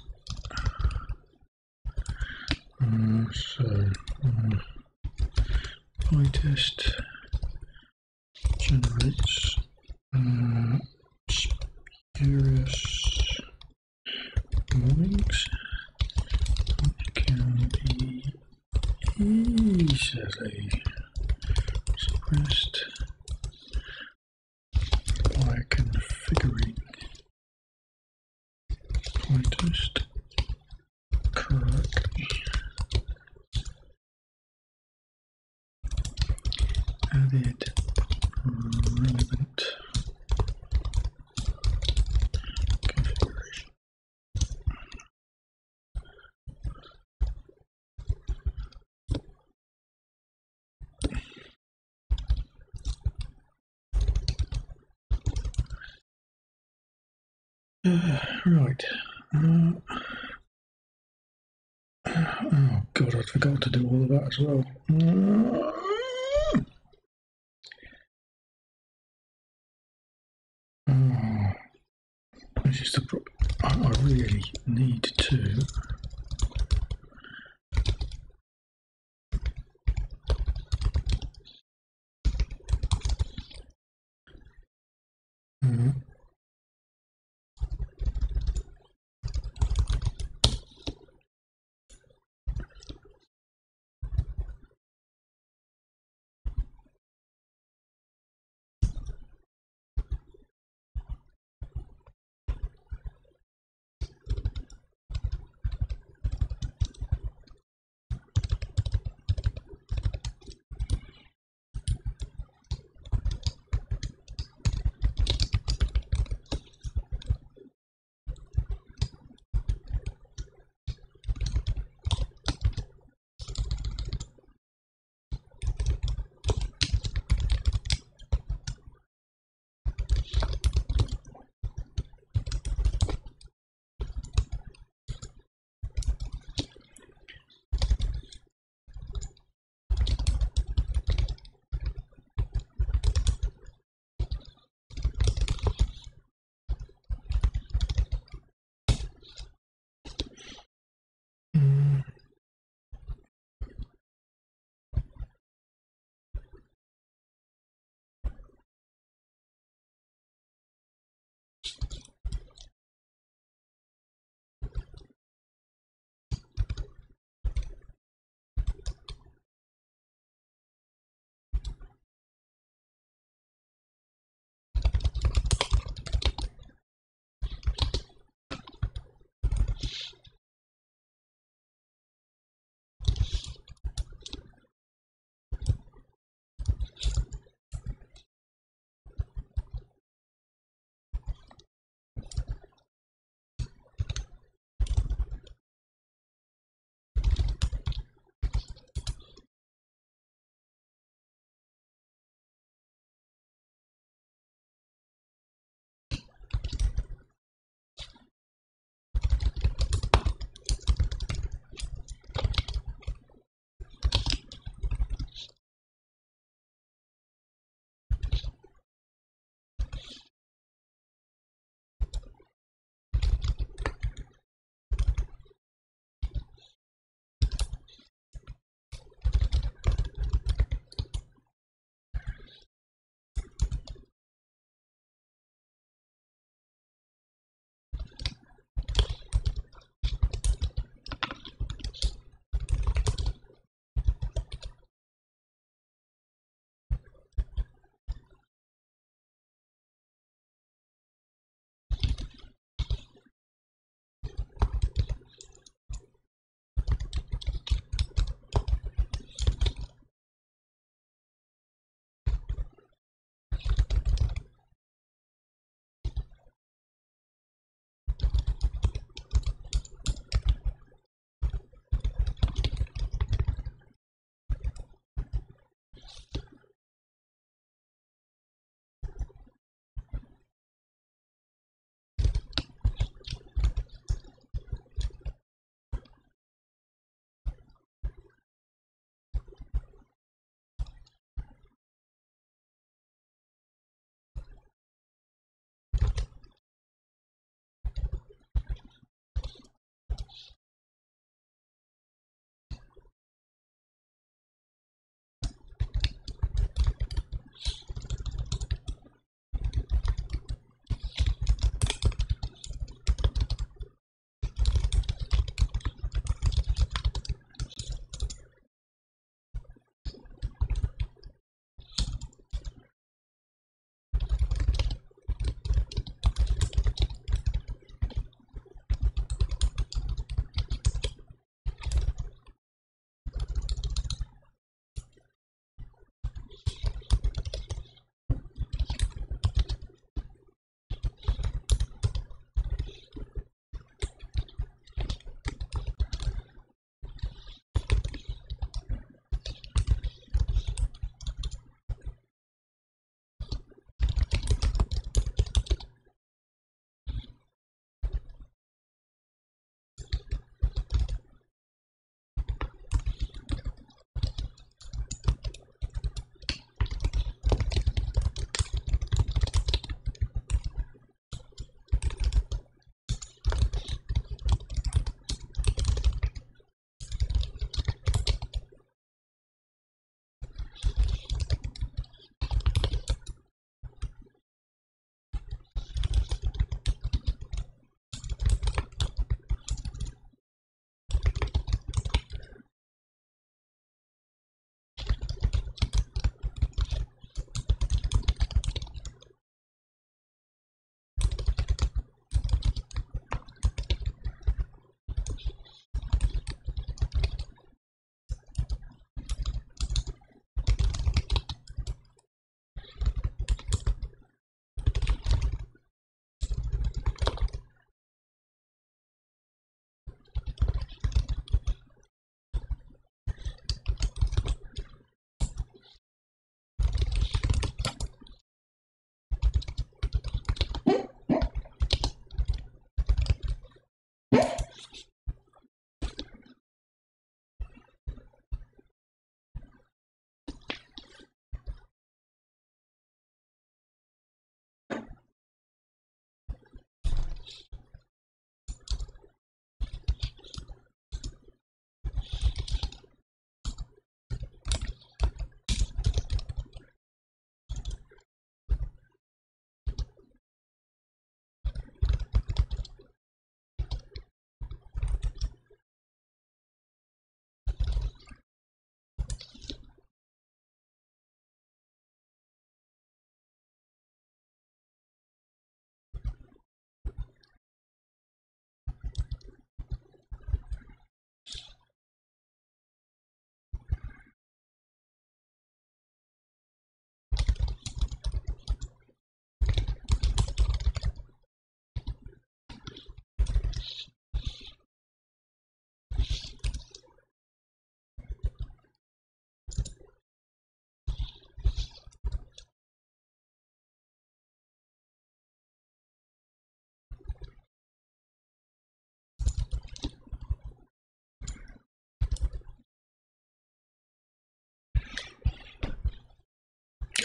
PyTest generates spurious warnings. It can be easily suppressed by configuring PyTest correctly. Added relevant configuration. Right. Oh God, I forgot to do all of that as well. This is the problem. I really need to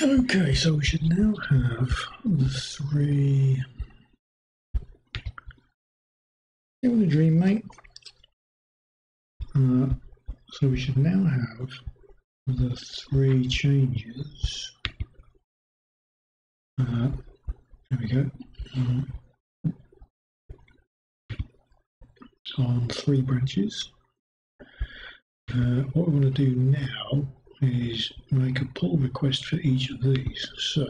Okay, so we should now have the three. You want a dream, mate? So we should now have the three changes. There we go. On three branches. What we want to do now is make a pull request for each of these. So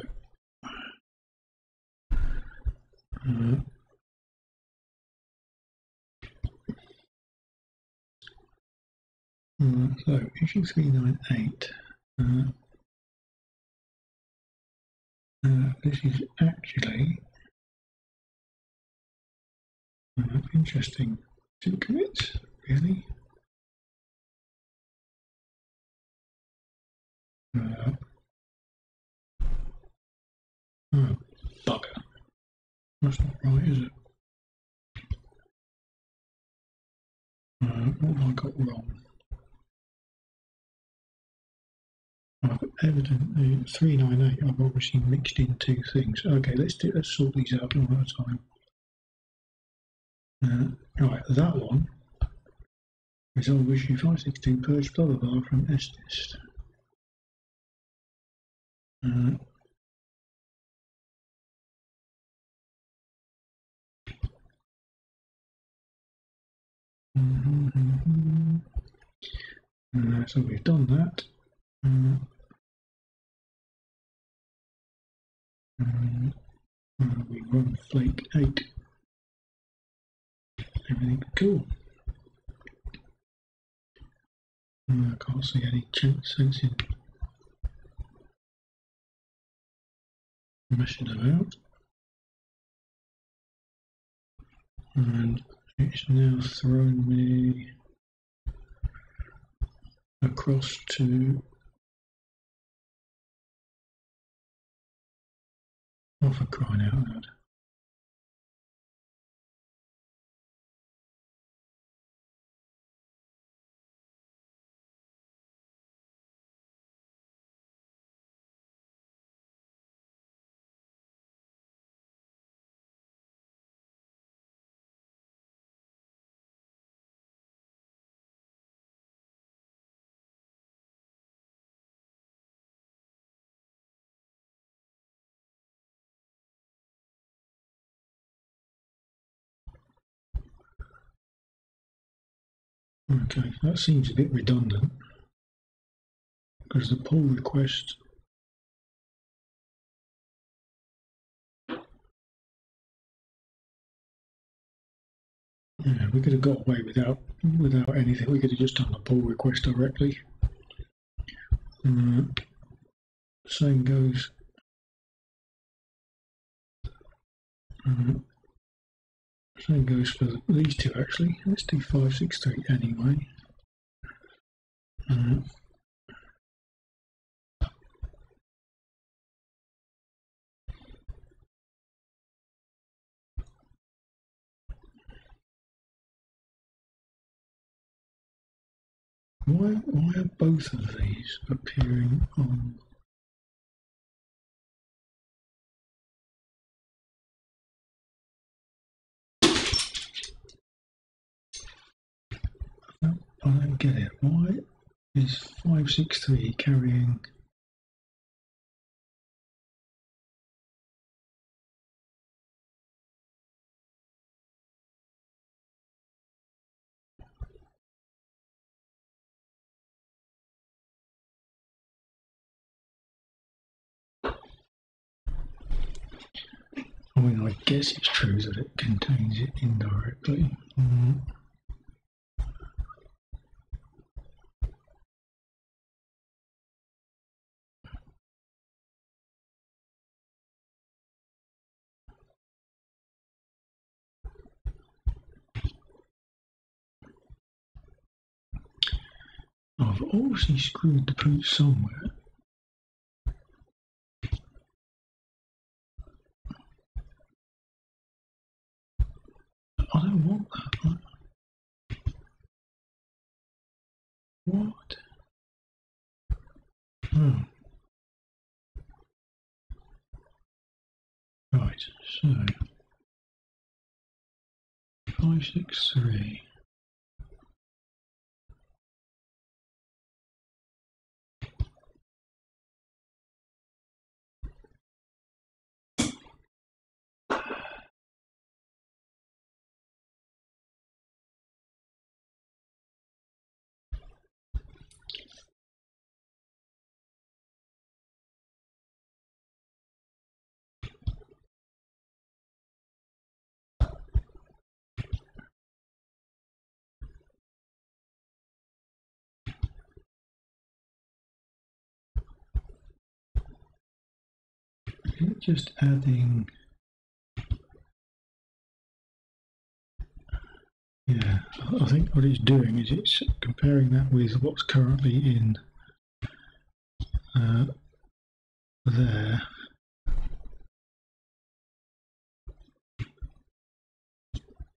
so issue 398. This is actually interesting. Two commits, really. Oh, bugger. That's not right, is it? What have I got wrong? Evidently 398. I've obviously mixed in two things. Okay, let's sort these out one at a time. Right, that one. Resolve issue 562. Purge blah blah blah from stist. So we've done that. We run flake8. Everything cool. I can't see any sensing messing about. And it's now thrown me across to for crying out loud. Okay, that seems a bit redundant because the pull request we could have got away without anything. We could have just done the pull request directly. Same goes same goes for these two actually. Let's do 563 anyway. Why are both of these appearing on? I don't get it. Why is 563 carrying? I mean, I guess it's true that it contains it indirectly. I've obviously screwed the proof somewhere. I don't want that one. What? Oh. Right, so 563. Just adding, yeah, I think what it's doing is it's comparing that with what's currently in there.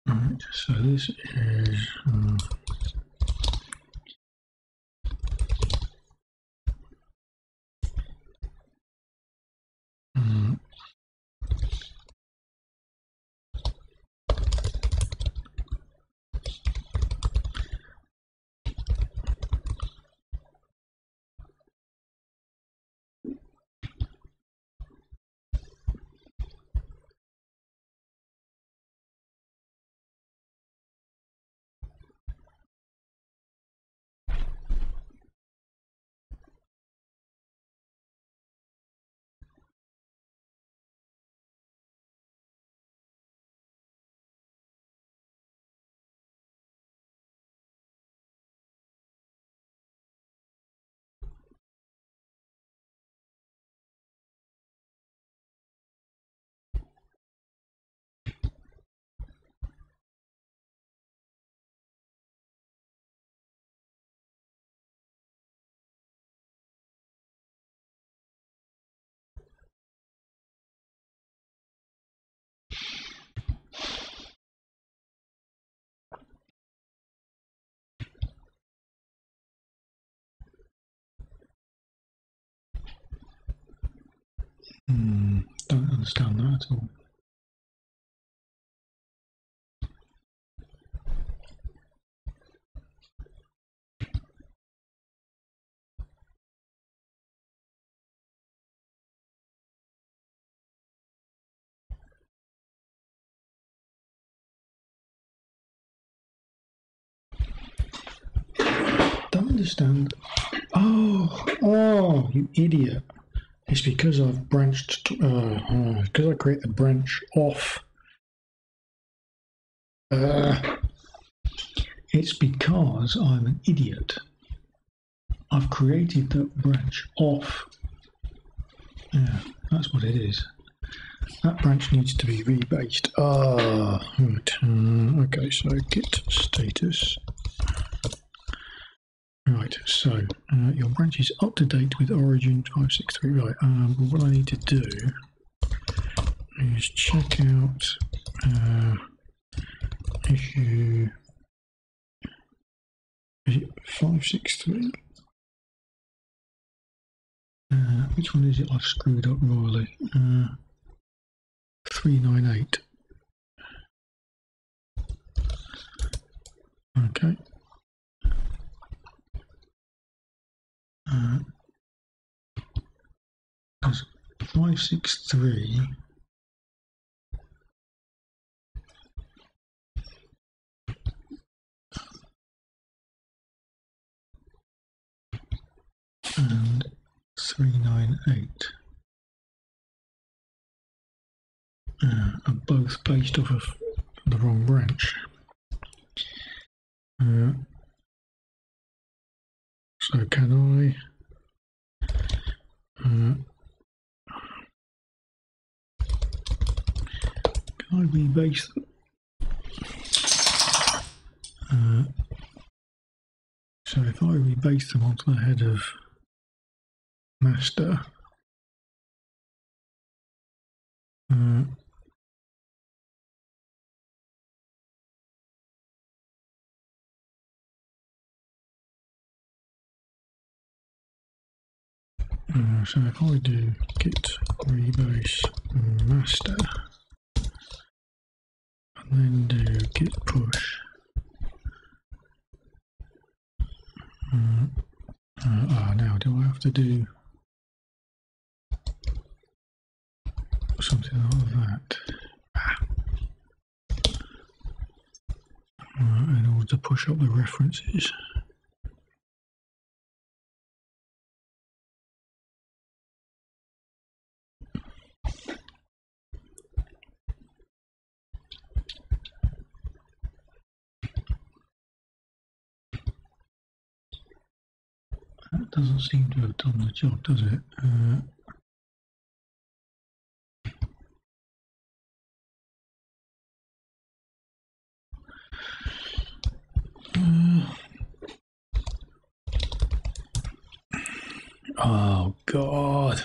Right, so this is don't understand that at all. Don't understand. Oh, you idiot. It's because I've branched, because I create a branch off. It's because I'm an idiot. I've created that branch off. Yeah, that's what it is. That branch needs to be rebased. Ah, right. Okay, so git status. Right, so your branch is up to date with origin 563. Right, but what I need to do is check out issue 563. Which one is it I've screwed up royally? 398. Okay. Because 563 and 398 are both based off of the wrong branch. So can I rebase them? So if I rebase them onto the head of master, So if I do git rebase master and then do git push now do I have to do something like that in order to push up the references? That doesn't seem to have done the job, does it? Oh God.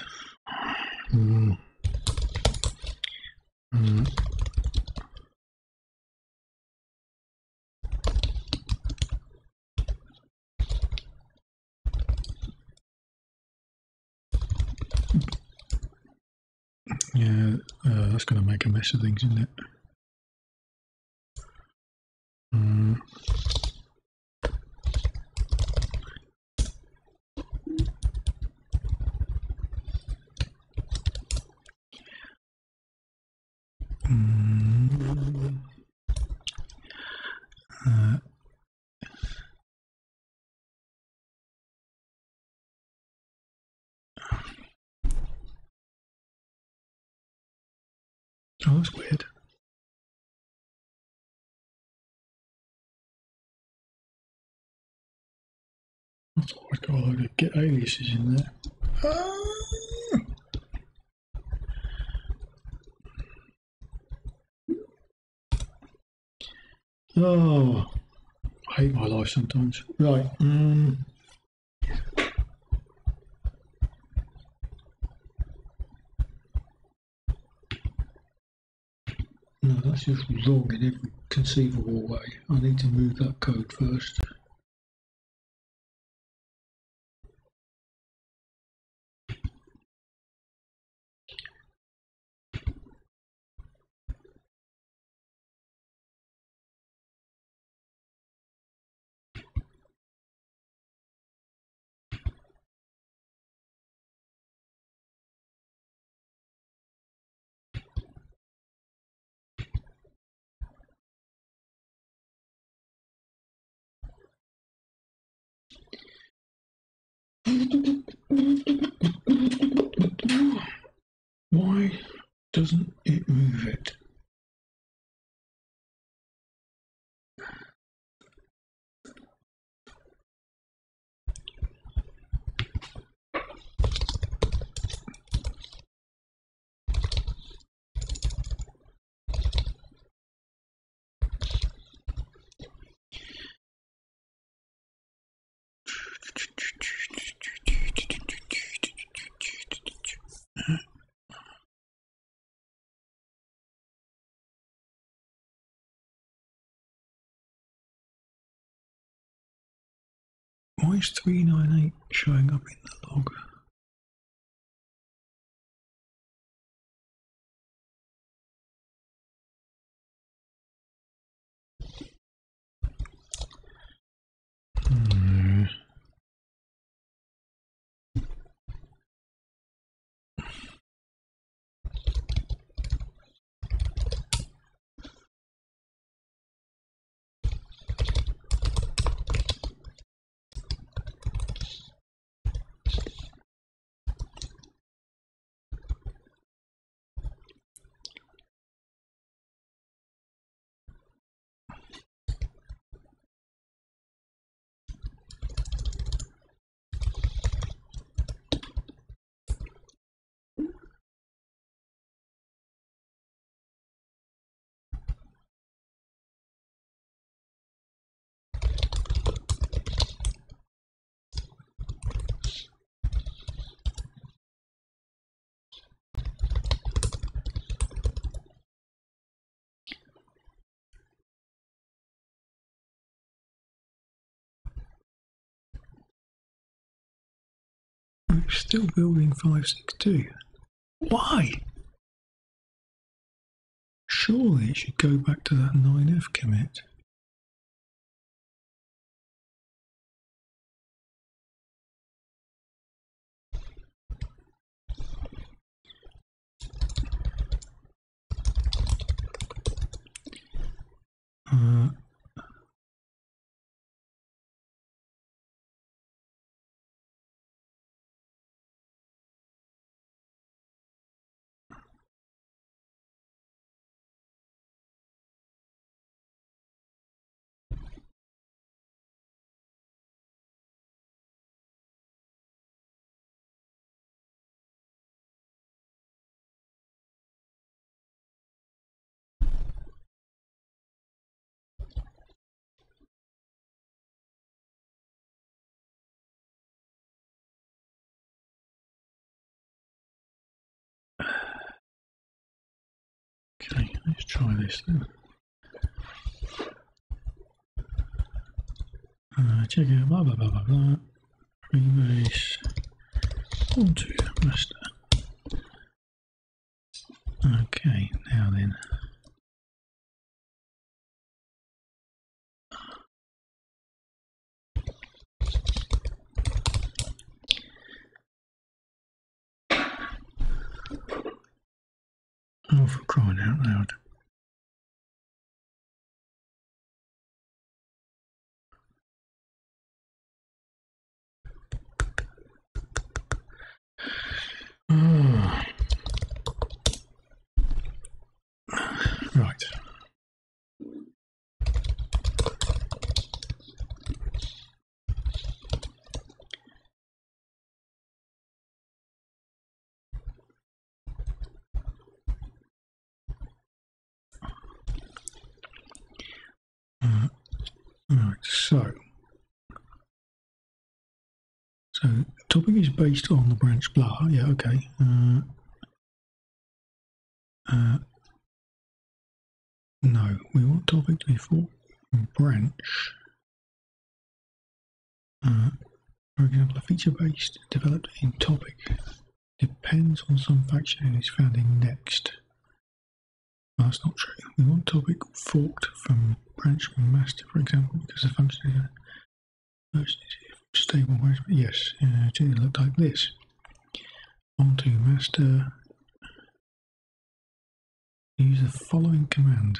Yeah, that's going to make a mess of things, isn't it? Oh, that's weird. I thought I'd got a load of get aliases in there. Oh, I hate my life sometimes. Right. No, that's just wrong in every conceivable way. I need to move that code first. Why doesn't it move it? Why is 398 showing up in the log? Still building 562. Why? Surely it should go back to that 9F commit. Okay, let's try this then. Check out blah blah blah blah blah. Rebase onto master. Okay, now then. Oh, for crying out loud. Oh. Right. So topic is based on the branch blah. Yeah, okay. No, we want topic to be for branch. For example, a feature based developed in topic depends on some function and is found in next. Well, that's not true. We want topic forked from branch master, for example, because the function is stable. Yes, it looked like this. Onto master. Use the following command: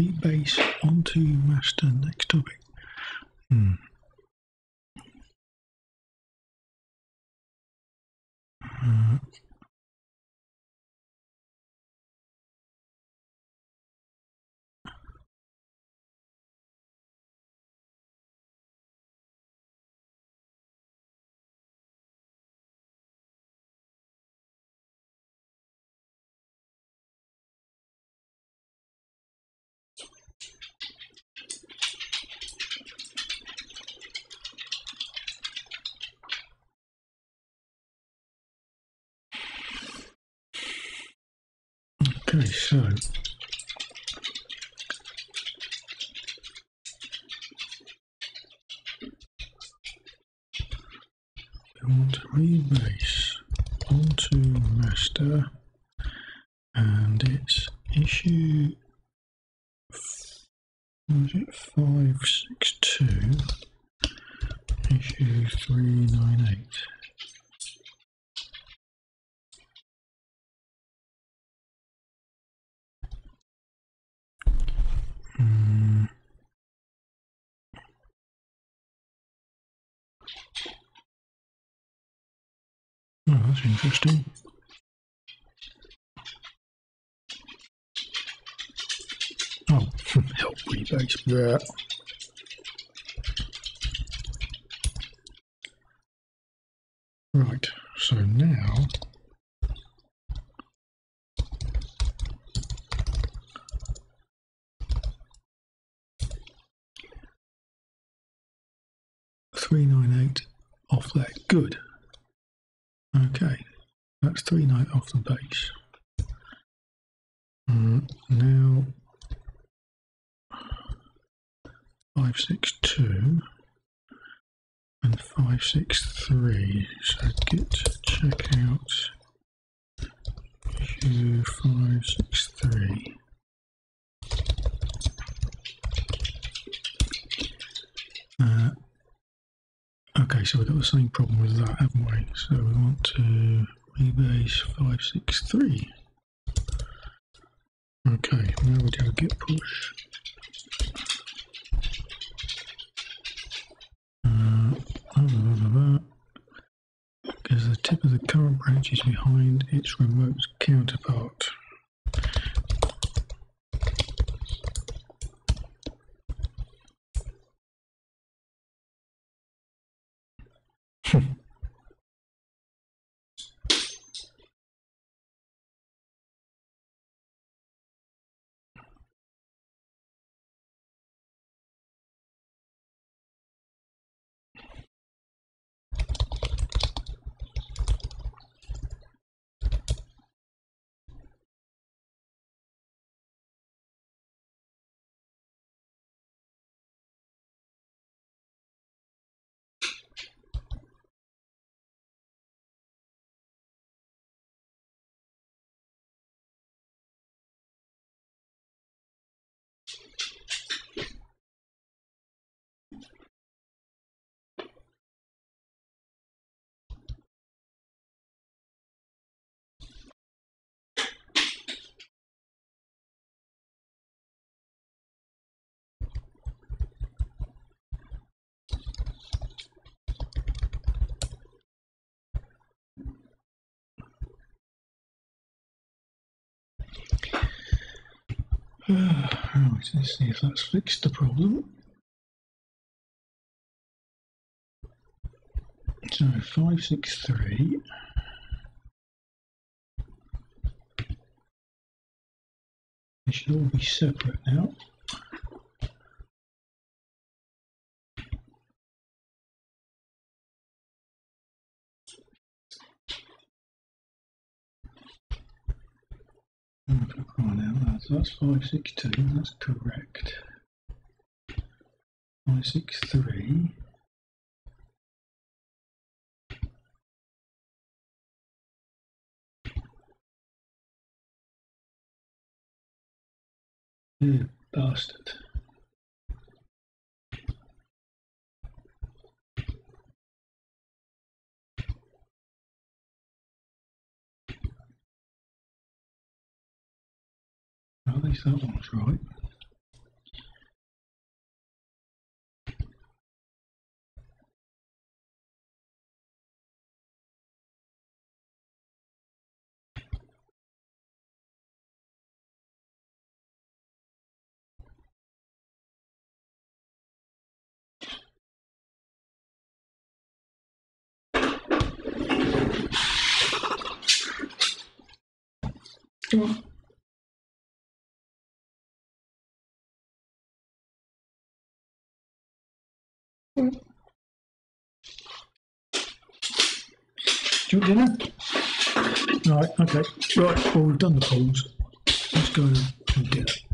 rebase onto master next topic. Okay, so we want to rebase onto master, and it's issue 562, issue 398. Oh, that's interesting. Oh, help rebase there. Right, so now off there, good. Okay, that's 398 off the base. Now 562 and 563, so git checkout q563. Okay, so we've got the same problem with that, haven't we? So we want to rebase 563. Okay, now we do a git push. Because the tip of the current branch is behind its remote counterpart. Right, let's see if that's fixed the problem. So 563. They should all be separate now. So that's 562, that's correct. 563. You bastard. At least that one's right. Come on. Do dinner? Right, okay. Right, well, we've done the polls. Let's go and do it.